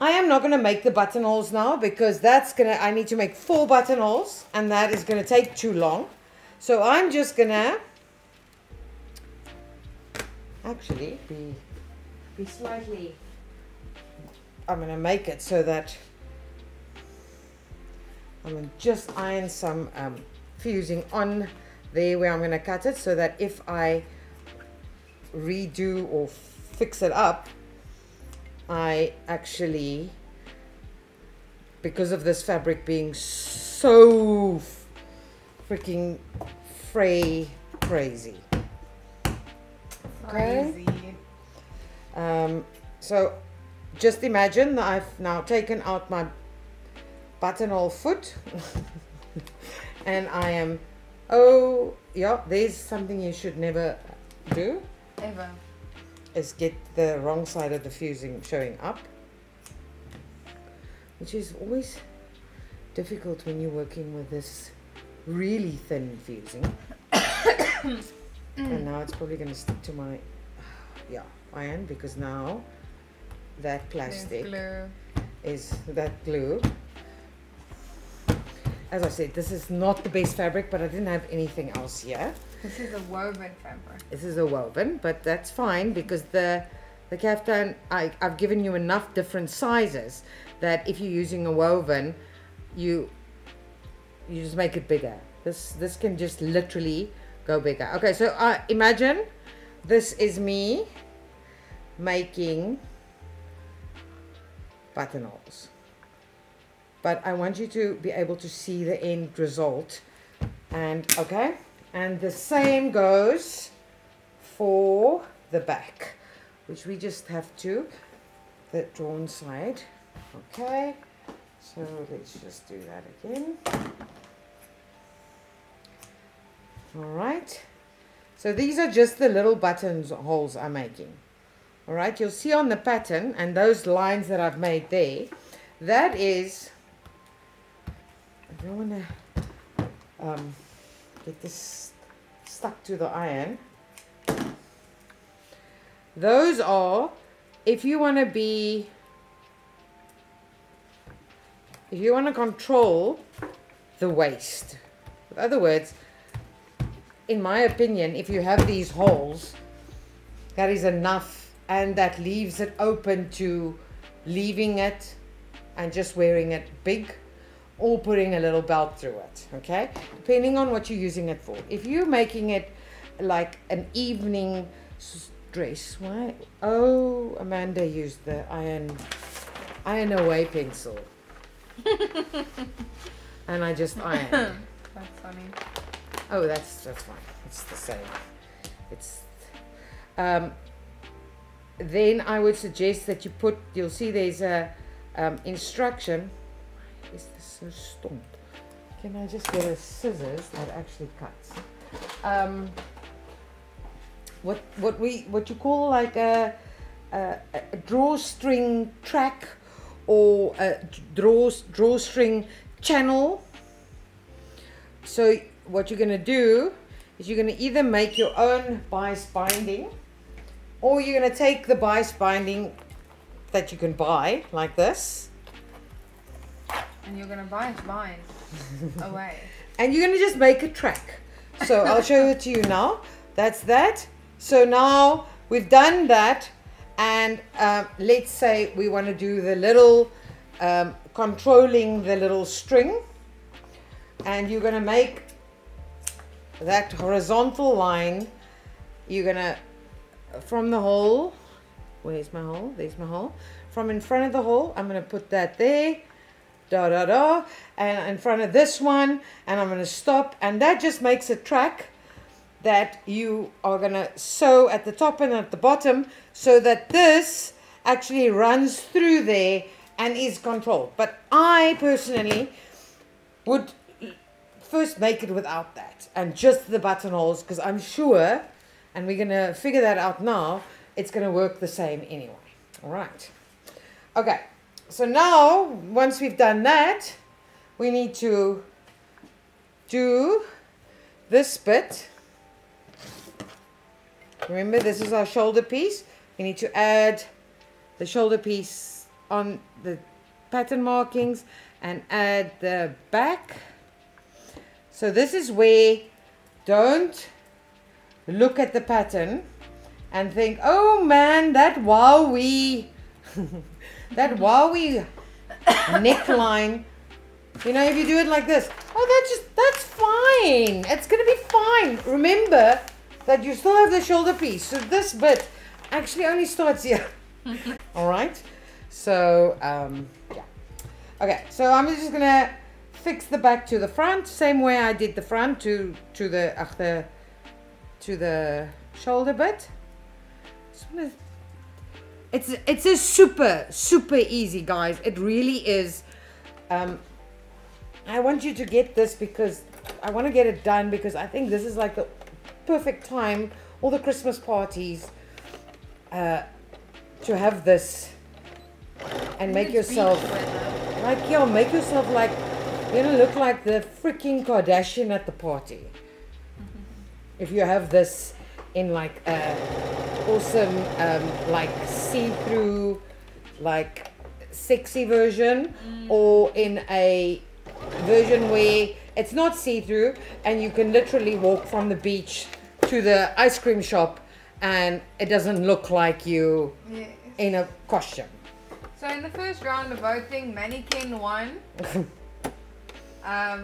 I am not going to make the buttonholes now, because that's going to, I need to make 4 buttonholes, and that is going to take too long. So, I'm just going to actually be slightly, I'm going to make it so that I'm going to just iron some fusing on there where I'm going to cut it, so that if I redo or fix it up, I actually because of this fabric being so freaking fray crazy. Okay. Crazy. So just imagine that I've now taken out my buttonhole foot and I am, oh yeah, there's something you should never do. Ever. Is get the wrong side of the fusing showing up, which is always difficult when you're working with this really thin fusing. And now it's probably going to stick to my iron, because now that plastic is that glue. As I said, this is not the best fabric, but I didn't have anything else here. This is a woven fabric. This is a woven, but that's fine, because the kaftan, I've given you enough different sizes that if you're using a woven, you just make it bigger. This can just literally go bigger. Okay, so imagine this is me making buttonholes, but I want you to be able to see the end result. And okay, and the same goes for the back, which we just have to the drawn side. Okay, so let's just do that again. All right, so these are just the little buttonholes I'm making. All right, you'll see on the pattern and those lines that I've made there, that is, I don't want to get this stuck to the iron. Those are, if you want to be, if you want to control the waist. In other words, in my opinion, if you have these holes, that is enough, and that leaves it open to leaving it and just wearing it big or putting a little belt through it, okay? Depending on what you're using it for. If you're making it like an evening dress, right? Oh, Amanda used the iron away pencil. And I just ironed. That's funny. Oh, that's fine. It's the same. It's then I would suggest that you put, you'll see there's a instruction. Why is this so stomped? Can I just get a scissors that actually cuts? What you call like a drawstring track or a drawstring channel. So what you're going to do is you're going to either make your own bias binding, or you're going to take the bias binding that you can buy like this, and you're going to bias bind away and you're going to just make a track. So I'll show it to you now. That's that. So now we've done that, and let's say we want to do the little controlling the little string, and you're going to make that horizontal line. You're gonna, from the hole, where's my hole? There's my hole. From in front of the hole, I'm gonna put that there, da da da, and in front of this one, and I'm gonna stop, and that just makes a track that you are gonna sew at the top and at the bottom, so that this actually runs through there and is controlled. But I personally would first make it without that and just the buttonholes, because I'm sure, and we're gonna figure that out now, it's gonna work the same anyway. All right, okay, so now once we've done that, we need to do this bit. Remember, this is our shoulder piece. We need to add the shoulder piece on the pattern markings and add the back. So this is where, don't look at the pattern and think, oh man, that wowie, that wowie neckline. You know, if you do it like this, oh, that's fine. It's gonna be fine. Remember that you still have the shoulder piece. So this bit actually only starts here. All right. So yeah. Okay, so I'm just gonna fix the back to the front, same way I did the front to the shoulder bit. It's a super easy, guys. It really is. I want you to get this because I want to get it done, because I think this is like the perfect time, all the Christmas parties, to have this and make yourself like, yeah, make yourself like, you know, look like the freaking Kardashian at the party. Mm-hmm. If you have this in like awesome, like see-through, like sexy version, or in a version where it's not see-through and you can literally walk from the beach to the ice cream shop and it doesn't look like you in a costume. So in the first round of voting, mannequin won.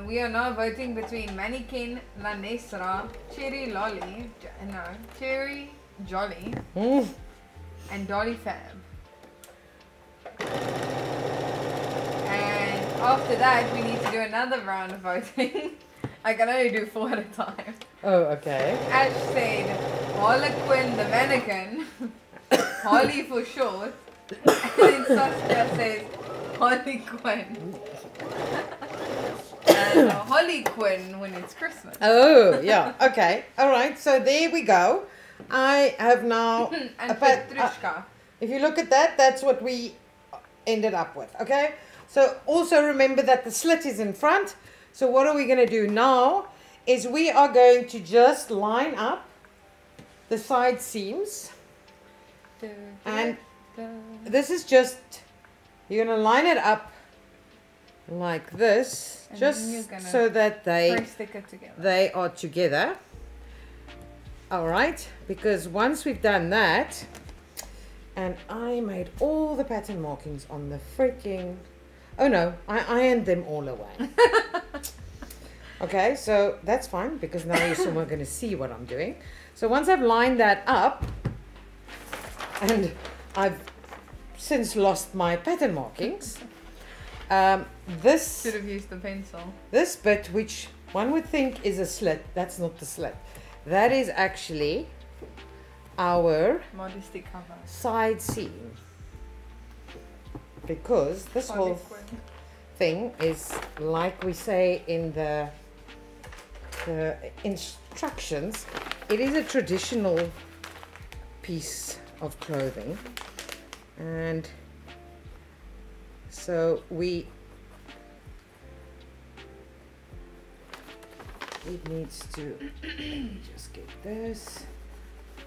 We are now voting between mannequin La Nesra, Cherry Jolly, and Dolly Fab. And after that, we need to do another round of voting. I can only do 4 at a time. Oh, okay. Ash said, Harlequin the mannequin, Holly for short, and then Saskia says, Harley Quinn. And Holly Quinn when it's Christmas. Oh, yeah, okay. Alright, so there we go. I have now... and Petrushka. If you look at that, that's what we ended up with, okay? So also remember that the slit is in front. So what are we going to do now is we are going to just line up the side seams. And this is just... You're going to line it up like this, and just so that they are together. All right, because once we've done that, and I made all the pattern markings on the freaking... Oh no, I ironed them all away. Okay, so that's fine, because now you're somewhere going to see what I'm doing. So once I've lined that up, and I've since lost my pattern markings, this... Should have used the pencil. This bit, which one would think is a slit, that's not the slit. That is actually our modesty cover side seam, because this whole thing is, like we say in the instructions, it is a traditional piece of clothing, and so it needs to just get this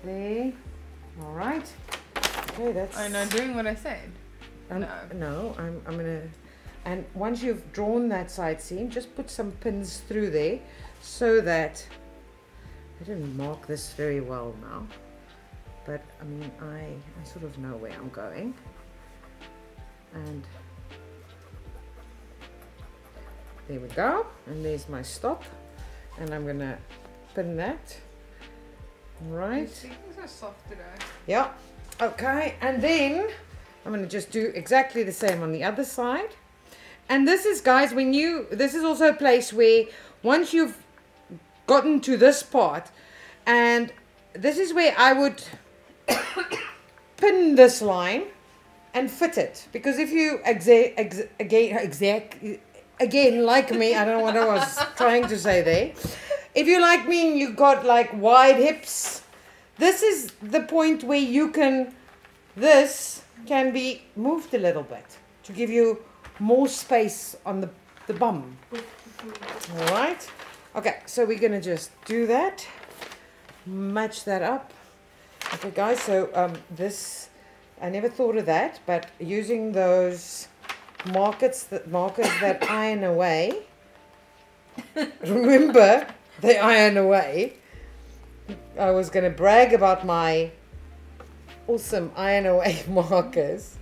there. All right. Okay, that's... I'm not doing what I said. No, I'm gonna... And once you've drawn that side seam, just put some pins through there so that... I didn't mark this very well now, but I mean, I sort of know where I'm going. And there we go. And there's my stop. And I'm gonna pin that. Right. These things are soft today. Yeah. Okay. And then I'm gonna just do exactly the same on the other side. And this is, guys, when you... This is also a place where once you've gotten to this part, and this is where I would pin this line and fit it, because if you again, like me, I don't know what I was trying to say there. If you're like me and you got like wide hips, this is the point where you can... This can be moved a little bit to give you more space on the bum. All right. Okay, so we're going to just do that. Match that up. Okay, guys, so this... I never thought of that, but using those... markers that iron away. Remember, they iron away. I was going to brag about my awesome iron away markers.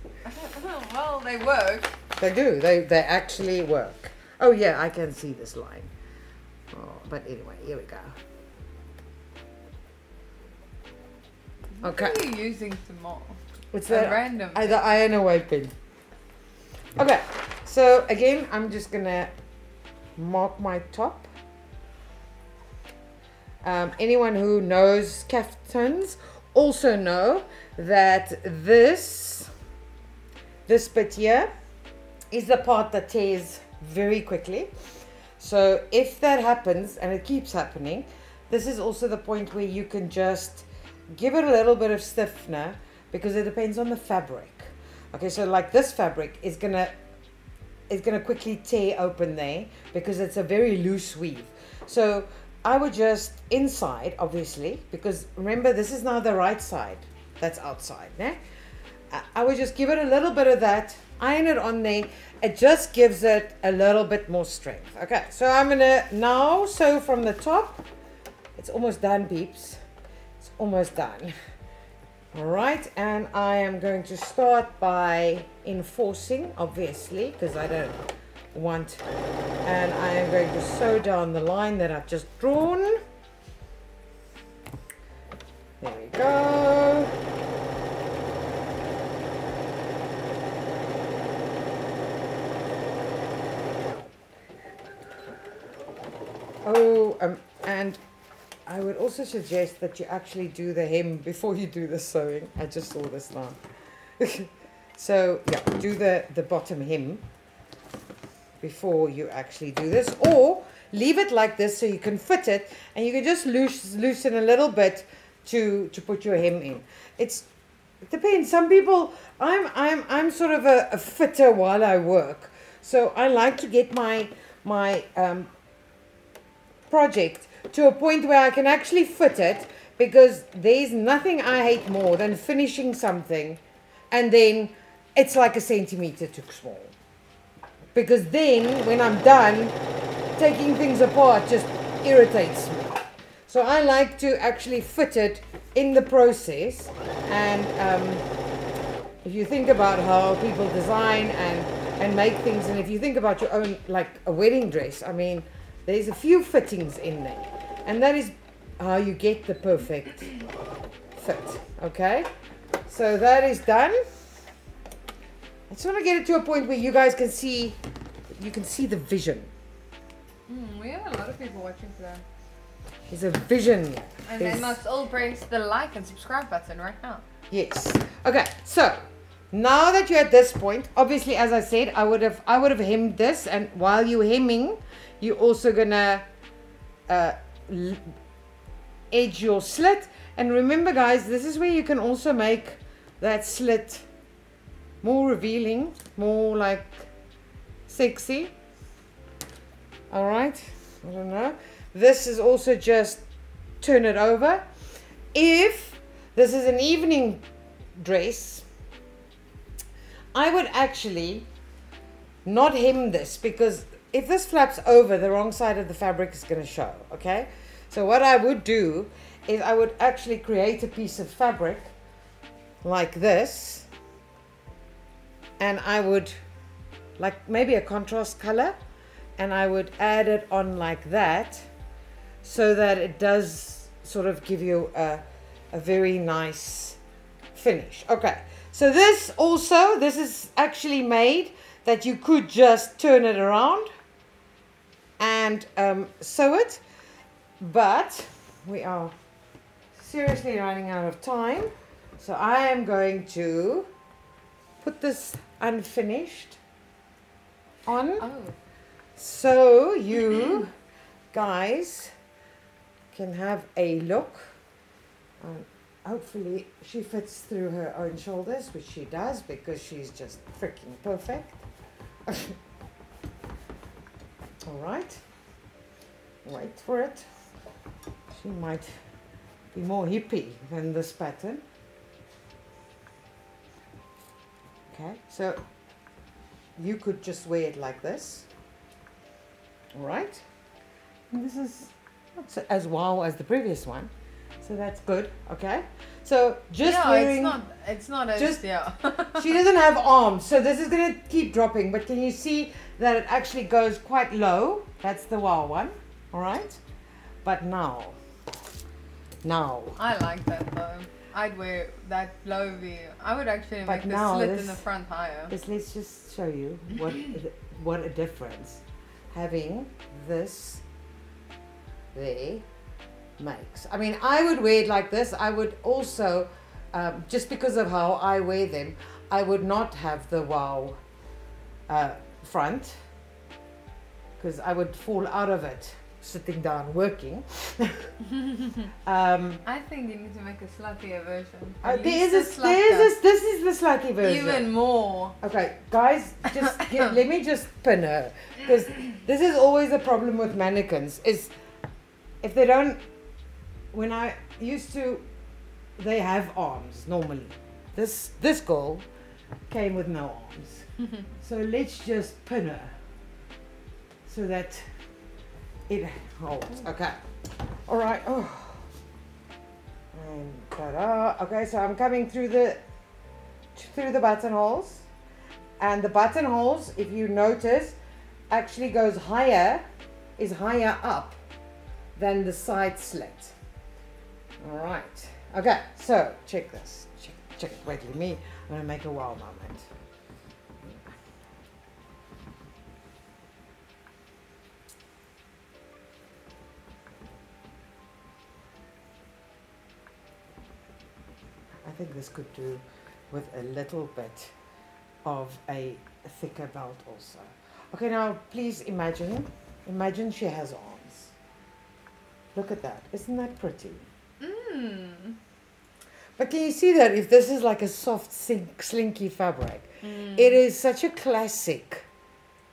Well, they work. They do. They actually work. Oh yeah, I can see this line. Oh, but anyway, here we go. Okay. What are you using some more? It's the iron away pin. Okay, So again, I'm just gonna mark my top. Anyone who knows caftans also know that this bit here is the part that tears very quickly. So if that happens, and it keeps happening, this is also the point where you can just give it a little bit of stiffener, because it depends on the fabric. Okay, so like this fabric is gonna quickly tear open there because it's a very loose weave. So I would just inside, obviously, because remember this is now the right side that's outside, né? I would just give it a little bit of that, iron it on there. It just gives it a little bit more strength. Okay, so I'm gonna now sew from the top. It's almost done, peeps. It's almost done. All right, and I am going to start by enforcing, obviously, because I don't want, and I am going to sew down the line that I've just drawn. There we go. Oh, and I would also suggest that you actually do the hem before you do the sewing. I just saw this now. So yeah, do the bottom hem before you actually do this, or leave it like this so you can fit it, and you can just loosen a little bit to put your hem in. It depends. Some people, I'm sort of a fitter while I work, so I like to get my project to a point where I can actually fit it, because there's nothing I hate more than finishing something and then it's like a centimeter too small, because then when I'm done, taking things apart just irritates me. So I like to actually fit it in the process. And if you think about how people design and make things, and if you think about your own, like a wedding dress, I mean, there's a few fittings in there, and that is how you get the perfect fit. Okay, so that is done. I just want to get it to a point where you guys can see, you can see the vision. We have a lot of people watching today. There's a vision, and they must all press the like and subscribe button right now. Yes. Okay, so now that you're at this point, obviously, as I said, I would have hemmed this, and while you're hemming, you're also gonna edge your slit. And remember, guys, this is where you can also make that slit more revealing, more like sexy. All right, I don't know. This is also just turn it over. If this is an evening dress, I would actually not hem this, because if this flaps over, the wrong side of the fabric is going to show, okay? So what I would do is I would actually create a piece of fabric like this, and I would, like maybe a contrast color, and I would add it on like that, so that it does sort of give you a very nice finish. Okay, so this also, this is actually made that you could just turn it around and sew it, but we are seriously running out of time, so I am going to put this unfinished on. Oh. So you guys can have a look. Hopefully she fits through her own shoulders, which she does, because she's just freaking perfect. All right, wait for it. She might be more hippie than this pattern. Okay, so you could just wear it like this. All right, and this is not so, as wow as the previous one, so that's good. Okay, so just wearing, it's not as just, yeah. She doesn't have arms, so this is gonna keep dropping, but can you see that it actually goes quite low? That's the wow one. All right, but now I like that though. I'd wear that low V. I would actually make the slit in the front higher. Let's just show you what what a difference having this there makes. I mean, I would wear it like this. I would also, just because of how I wear them, I would not have the wow front, because I would fall out of it sitting down working. I think you need to make a sluttier version. This is the slutty version. Even more. Okay, guys, just let me just pin her, because this is always a problem with mannequins. Is if they don't, when I used to, they have arms normally. This girl came with no arms, so let's just pin her so that it holds. Okay, all right. Oh, and ta-da. Okay, so I'm coming through the buttonholes, and the buttonholes, if you notice, actually goes higher, is higher up than the side slit. All right. Okay, so check this. Check it. Wait, let me. I'm gonna make a wow moment. I think this could do with a little bit of a thicker belt also. Okay, now please imagine she has arms. Look at that. Isn't that pretty? Mm. But can you see that if this is like a soft slinky fabric, it is such a classic.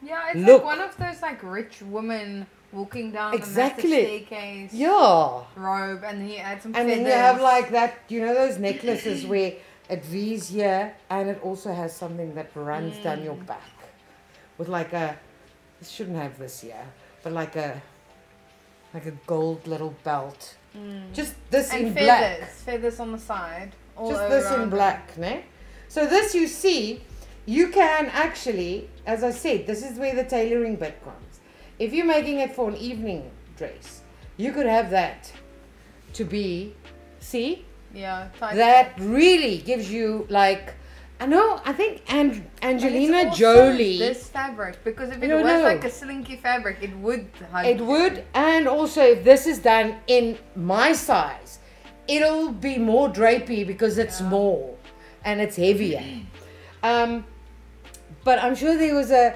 Yeah, it's look. Like one of those like rich women walking down exactly. A massive staircase. Yeah. Robe, and he had some. And feathers. Then you have like that, you know, those necklaces where it V's here, and it also has something that runs down your back, with like a. It shouldn't have this here, but like a gold little belt. Mm. Just this and in feathers, black. Feathers on the side. All just over this in black, ne? So this you see, you can actually, as I said, this is where the tailoring bit comes. If you're making it for an evening dress, you could have that to be, see? Yeah. That really gives you like, I know, I think Angelina Jolie. This fabric, because if it was like a slinky fabric, it would hide. It would, and also if this is done in my size, it'll be more drapey because it's more and it's heavier. But I'm sure there was a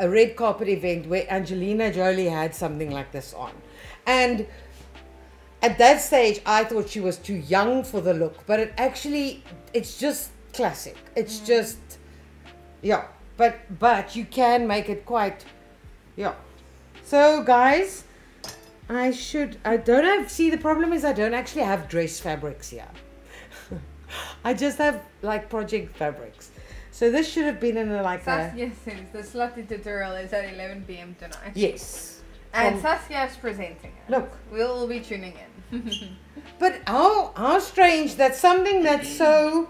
red carpet event where Angelina Jolie had something like this on, and at that stage, I thought she was too young for the look, but it actually, it's just classic. It's just, yeah, but you can make it quite, yeah. So guys, see, the problem is I don't actually have dress fabrics here. I just have like project fabrics. So this should have been in like that. Yes, the slutty tutorial is at 11 PM tonight. Yes. And Sasya's presenting it. Look. We'll all be tuning in. But how strange that something that's so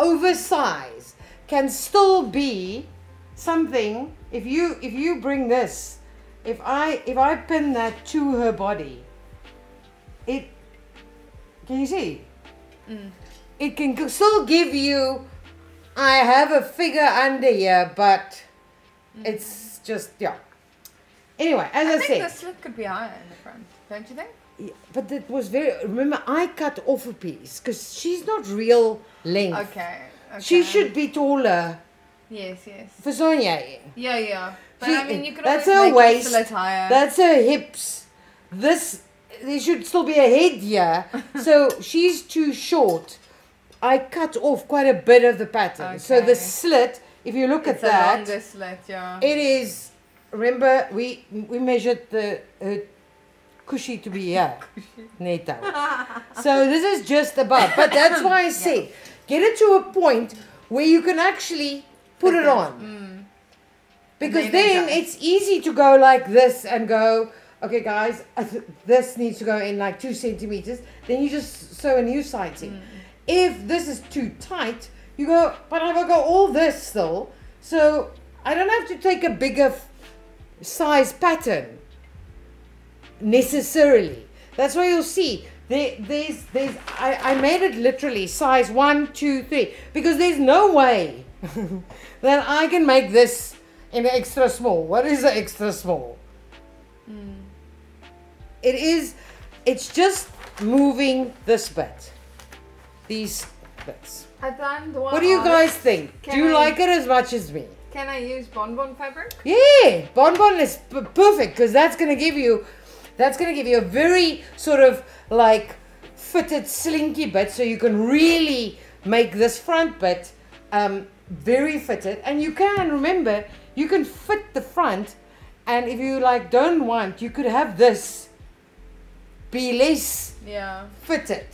oversized can still be something. If you bring this, if I pin that to her body, it, can you see? It can still give you, I have a figure under here, but it's just, yeah. Anyway, as I said, I think the slit could be higher in the front, don't you think? Yeah, but it was very, remember, I cut off a piece because she's not real length. Okay. She should be taller. Yes. For Sonia. Yeah. But she, I mean, you could always make waist, it still higher. That's her hips. There should still be a head here. So she's too short. I cut off quite a bit of the pattern. Okay. So the slit, if you look at that. It's a longer slit, yeah. It is, remember, we measured the cushy to be here. Neto. So this is just above. But that's why I said, get it to a point where you can actually put it on. Because then it's easy to go like this and go, okay guys, this needs to go in like 2 centimeters. Then you just sew a new sighting. If this is too tight, you go, but I've got all this still. So I don't have to take a bigger size pattern necessarily. That's why you'll see there's I made it literally size 1, 2, 3, because there's no way that I can make this in an extra small. What is an extra small? It is, it's just moving this bit, these bits. I've done the one. What do you guys think? Do you like it as much as me? Can I use bonbon fabric? Yeah, bonbon is perfect because that's gonna give you a very sort of like fitted slinky bit, so you can really make this front bit very fitted. And you can remember, you can fit the front, and if you like don't want, you could have this be less fitted.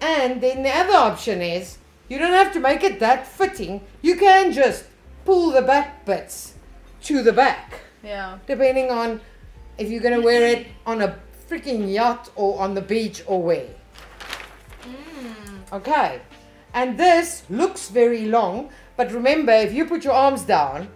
And then the other option is you don't have to make it that fitting. You can just pull the back bits to the back. Yeah. Depending on if you're going to wear it on a freaking yacht or on the beach or where. Okay. And this looks very long. But remember, if you put your arms down,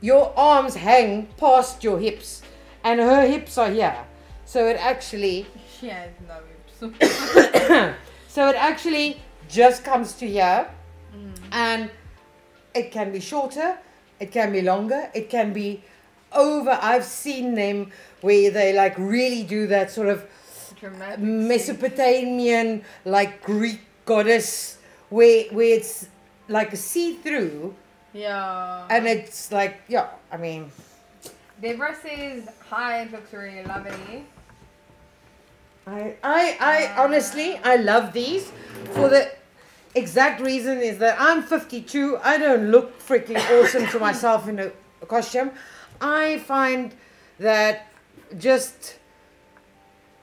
your arms hang past your hips. And her hips are here. So it actually... She has no hips. So it actually just comes to here. And it can be shorter, it can be longer, it can be over. I've seen them where they like really do that sort of dramatic Mesopotamian scene, like Greek goddess, where it's like a see-through. Yeah. And it's like, yeah, I mean. Deborah says, hi, it looks really lovely. I honestly, I love these for the exact reason is that I'm 52. I don't look freaking awesome to myself in a costume. I find that just,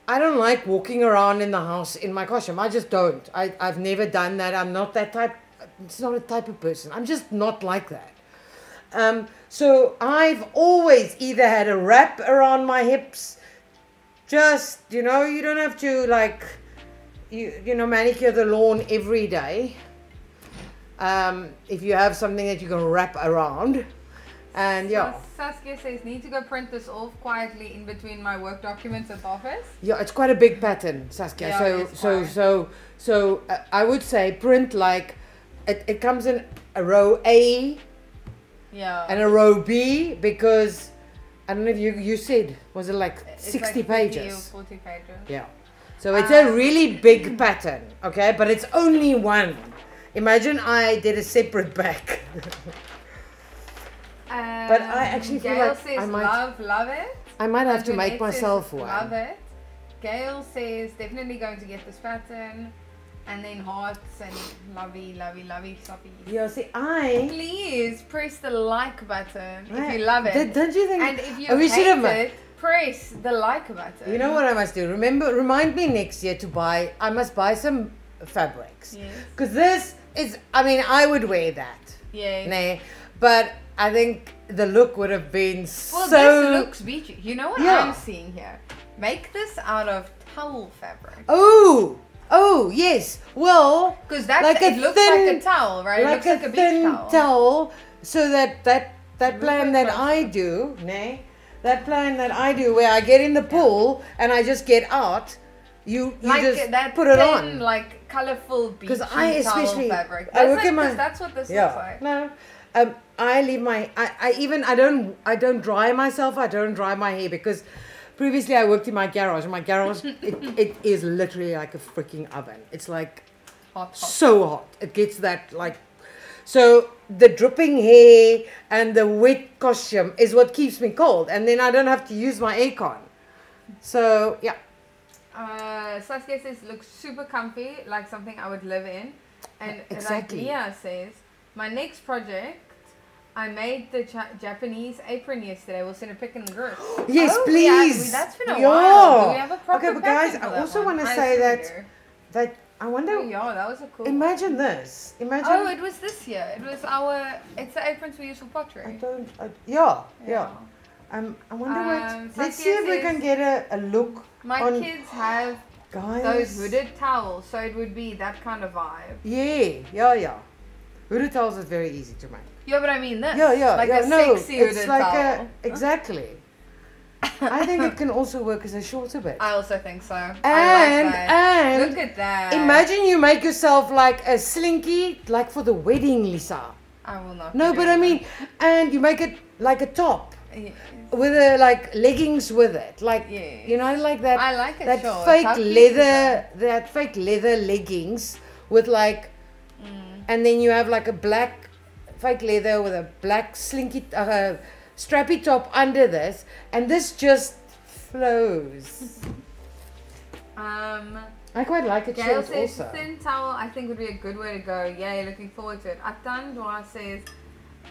I don't like walking around in the house in my costume. I just don't. I've never done that. I'm not that type. It's not a type of person. I'm just not like that. So I've always either had a wrap around my hips. Just, you know, you don't have to like, you know, manicure the lawn every day. If you have something that you can wrap around. And yeah. Saskia says, need to go print this off quietly in between my work documents at the office. Yeah, it's quite a big pattern, Saskia. Yeah, so I would say print like, it comes in a row A. Yeah. And a row B, because I don't know if you said, was it like 60 pages? Or 40 pages. Yeah. So it's a really big pattern, okay? But it's only one. Imagine I did a separate back. But I actually feel like I might... love it. I might have to make myself one. Love it. Gail says, definitely going to get this pattern. And then hearts and lovey soppy. Yeah, see, please press the like button if you love it. Don't you think? And if you hate it, press the like button. You know what I must do? Remind me next year to buy. I must buy some fabrics. Yes. Because this is. I mean, I would wear that. Yeah. Nay, but I think the look would have been so. Well, this looks beachy. You know what I'm seeing here? Make this out of towel fabric. Oh yes, well, because that like it looks like a towel, right? Like it looks like a thin beach towel. So that plan that I do, that plan that I do, where I get in the pool and I just get out. You like just that put it on, like colorful beach towel fabric. That's what this looks like. No, I leave my. I don't dry myself. I don't dry my hair because. Previously, I worked in my garage. And my garage, it is literally like a freaking oven. It's like so hot. It gets that like... So the dripping hair and the wet costume is what keeps me cold. And then I don't have to use my aircon. So, yeah. Saskia says, looks super comfy, like something I would live in. And exactly. Like Leah says, my next project... I made the Japanese apron yesterday. We'll send a pic in the group. Yes, please. Yeah, that's been a while. Do we have a proper okay, but guys, I also want to say that I wonder. Oh, yeah, that was a cool. Imagine this. Imagine. Oh, it was this year. It was our. It's the aprons we use for pottery. Yeah. I wonder what. Let's see if we can get a look. Kids have those hooded towels, so it would be that kind of vibe. Yeah. Hooded towels is very easy to make. Yeah, but I mean this. Yeah. Like a sexy hooded towel. Exactly. I think it can also work as a shorter bit. I also think so. And, look at that. Imagine you make yourself like a slinky, like for the wedding, Lisa. I will not. No, but I mean, and you make it like a top. Yes. With a, like, leggings with it, like, yes, you know, like that. I like it, that sure, fake leather, that fake leather leggings with like, and then you have like a black fake leather with a black slinky strappy top under this, and this just flows. I quite like it. Gail says also thin towel I think would be a good way to go. Yay, looking forward to it. Atandwa says,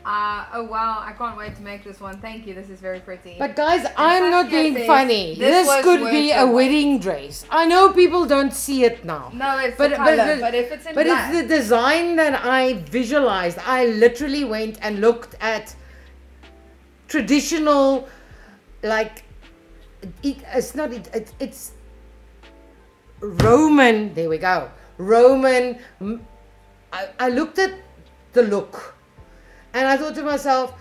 oh wow, I can't wait to make this one. Thank you, this is very pretty. But guys, and I'm not being funny. This could be a wedding dress. I know people don't see it now. No, it's the color, but if it's in black. But it's the design that I visualized. I literally went and looked at traditional, like, it's Roman, there we go. Roman, I looked at the look. And I thought to myself,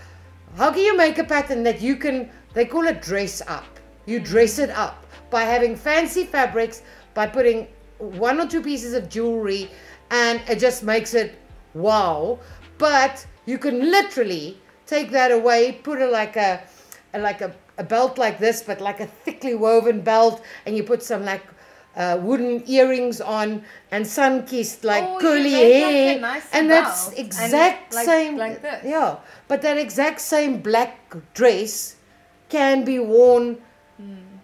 how can you make a pattern that you can, they call it dress up. You dress it up by having fancy fabrics, by putting one or two pieces of jewelry, and it just makes it wow. But you can literally take that away, put it like a belt like this, but like a thickly woven belt, and you put some like wooden earrings on and sun-kissed, like, curly hair, like nice, and that's exact and same like this. Yeah, but that exact same black dress can be worn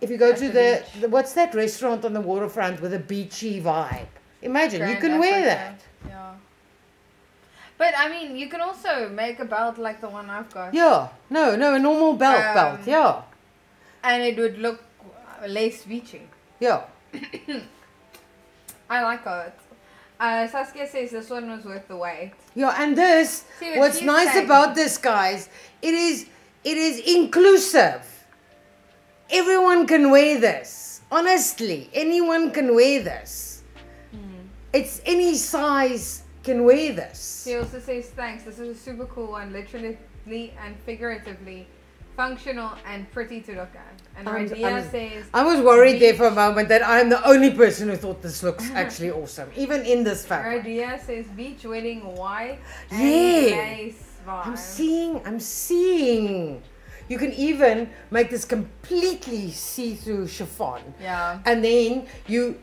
if you go to the what's that restaurant on the waterfront with a beachy vibe. Imagine you can wear that. Yeah, but I mean, you can also make a belt like the one I've got. Yeah, no, a normal belt, yeah, and it would look less beachy. Yeah. I like it. Saskia says this one was worth the wait. Yeah, and this, what's nice about this, guys, it is inclusive. Everyone can wear this. Honestly, anyone can wear this. It's any size can wear this. She also says thanks. This is a super cool one, literally and figuratively. Functional and pretty to look at. And Radia says, I was worried there for a moment that I'm the only person who thought this looks actually awesome, even in this fabric. Radia says beach wedding white and lace vibe. I'm seeing. You can even make this completely see-through chiffon. Yeah. And then you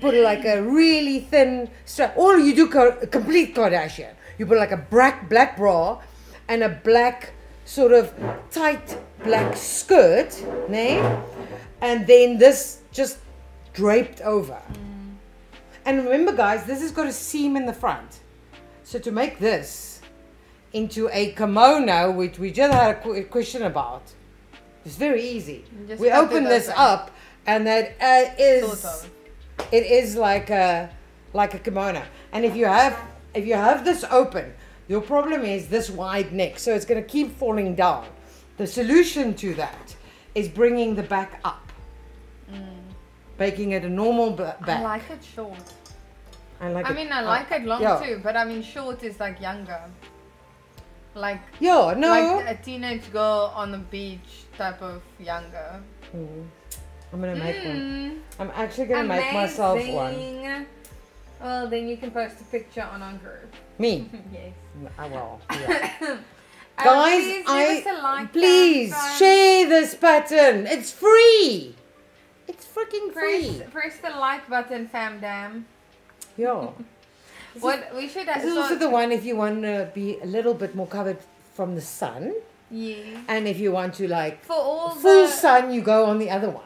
put like a really thin strap, or you do complete Kardashian. You put like a black bra and a black sort of tight black skirt, and then this just draped over. And remember, guys, this has got a seam in the front, so to make this into a kimono, which we just had a question about, it's very easy. We open this up and that it is like a kimono. And if you have this open, your problem is this wide neck, so it's going to keep falling down. The solution to that is bringing the back up, making it a normal back. I like it short. I like it long too, but I mean short is like younger, like like a teenage girl on the beach type of younger. I'm going to make one. I'm actually going to make myself one. Well, then you can post a picture on our group. Me? Yes. I will. Yeah. Guys, please share this pattern. It's free. It's freaking free. Press the like button, fam damn. Yeah. This is also the one if you want to be a little bit more covered from the sun. Yeah. And if you want to, like, for all full sun, you go on the other one.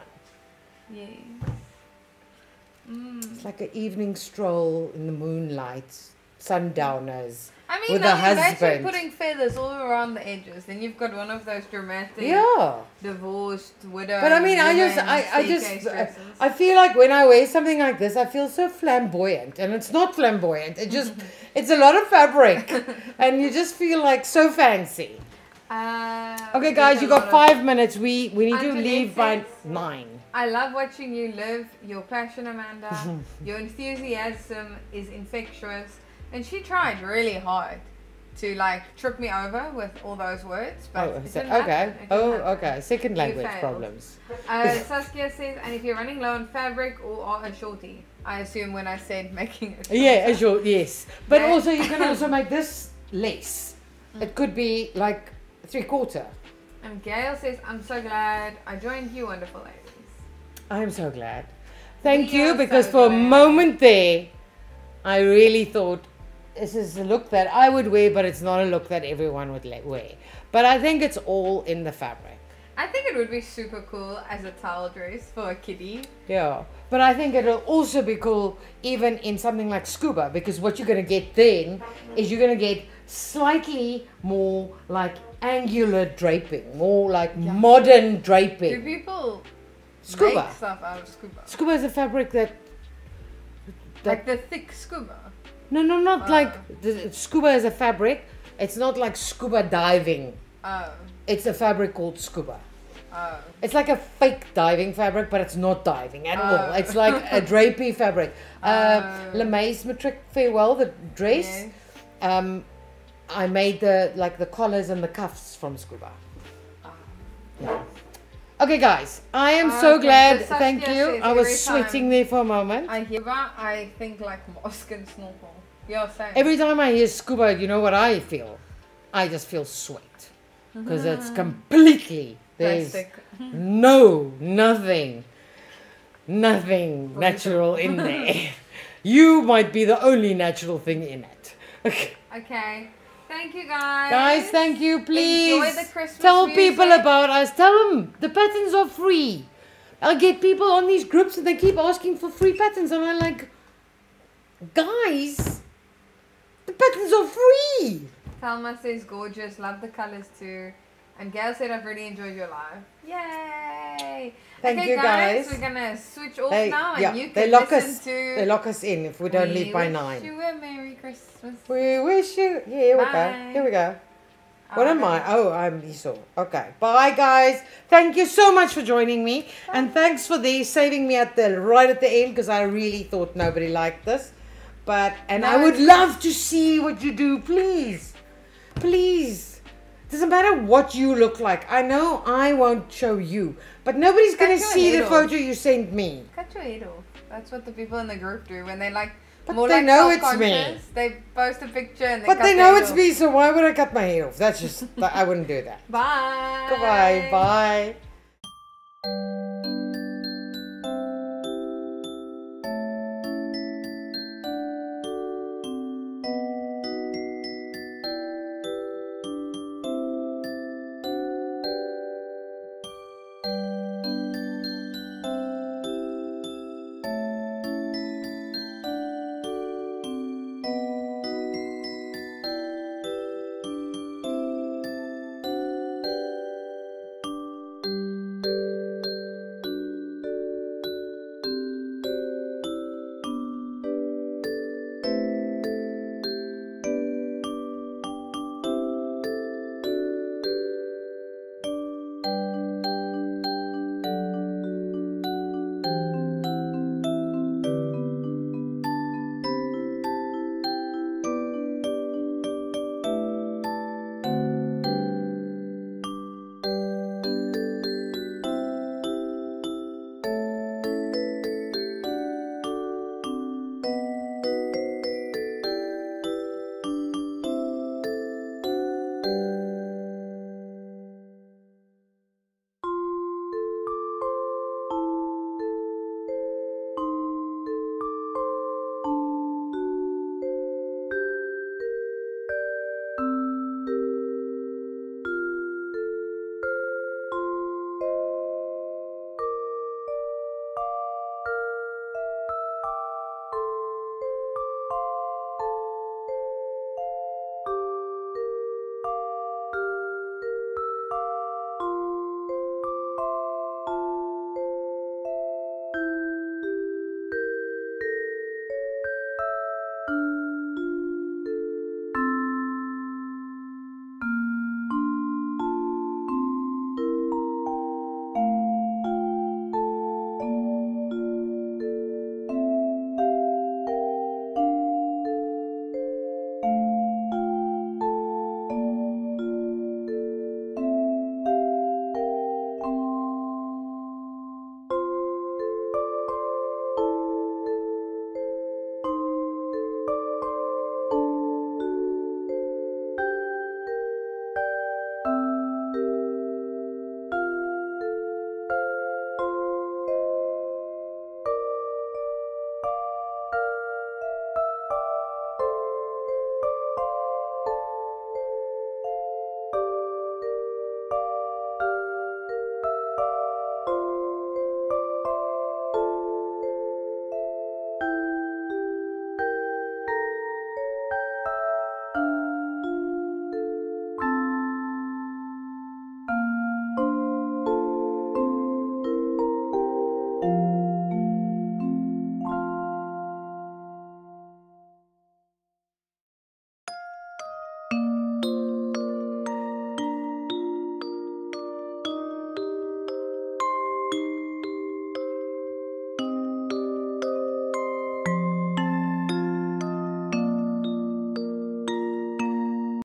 Yeah. It's like an evening stroll in the moonlight, sundowners. I mean, with a husband. Imagine putting feathers all around the edges, then you've got one of those dramatic, divorced widow. But I mean, I feel like when I wear something like this, I feel so flamboyant, and it's not flamboyant. It just, it's a lot of fabric, and you just feel like so fancy. Okay, guys, you got 5 minutes. We need to leave by 9. I love watching you live your passion, Amanda. Your enthusiasm is infectious, and she tried really hard to like trip me over with all those words, but okay, second language problems. Saskia says, and if you're running low on fabric or are a shorty, I assume when I said making it, yes, but also you can also make this lace. It could be like 3/4. And Gail says, I'm so glad I joined you wonderful ladies. I'm so glad. Thank you, because for a moment there, I really thought, this is a look that I would wear, but it's not a look that everyone would wear. But I think it's all in the fabric. I think it would be super cool as a towel dress for a kiddie. Yeah, but I think it'll also be cool even in something like scuba, because what you're going to get then is you're going to get slightly more like angular draping, more like modern draping. Do people scuba make stuff out of scuba? Scuba is a fabric that like the thick scuba? No, no, not like scuba is a fabric. It's not like scuba diving. Oh. It's a fabric called scuba. Oh. It's like a fake diving fabric, but it's not diving at all. It's like a drapey fabric. LeMay's matric farewell, the dress. Yes. I made the collars and the cuffs from scuba. Yeah. Okay, guys, I am so glad. So thank you. I was sweating there for a moment. I hear scuba, I think like musk and snorkel. Yeah, same. Every time I hear scuba, you know what I feel? I just feel sweat. Because it's completely, there's nothing natural in there. You might be the only natural thing in it. Okay. Thank you, guys. Guys, thank you. Please enjoy the Christmas music. Tell people about us. Tell them the patterns are free. I get people on these groups and they keep asking for free patterns. And I'm like, guys, the patterns are free. Thelma says gorgeous, love the colors too. And Gail said I've really enjoyed your live. Yay! Thank you guys. We're gonna switch off now, and you can they lock us in if we don't leave by 9. We wish you a Merry Christmas. We wish you. Here we go. I'm Esau. Okay. Bye, guys. Thank you so much for joining me, and thanks for saving me right at the end, because I really thought nobody liked this. But I would love to see what you do, please. Please, doesn't matter what you look like. I know I won't show you, but nobody's going to see the photo you sent me. Cut your head off. That's what the people in the group do when they know it's me. They post a picture and they cut their head off. So why would I cut my hair off? That's just I wouldn't do that. Bye. Goodbye. Bye.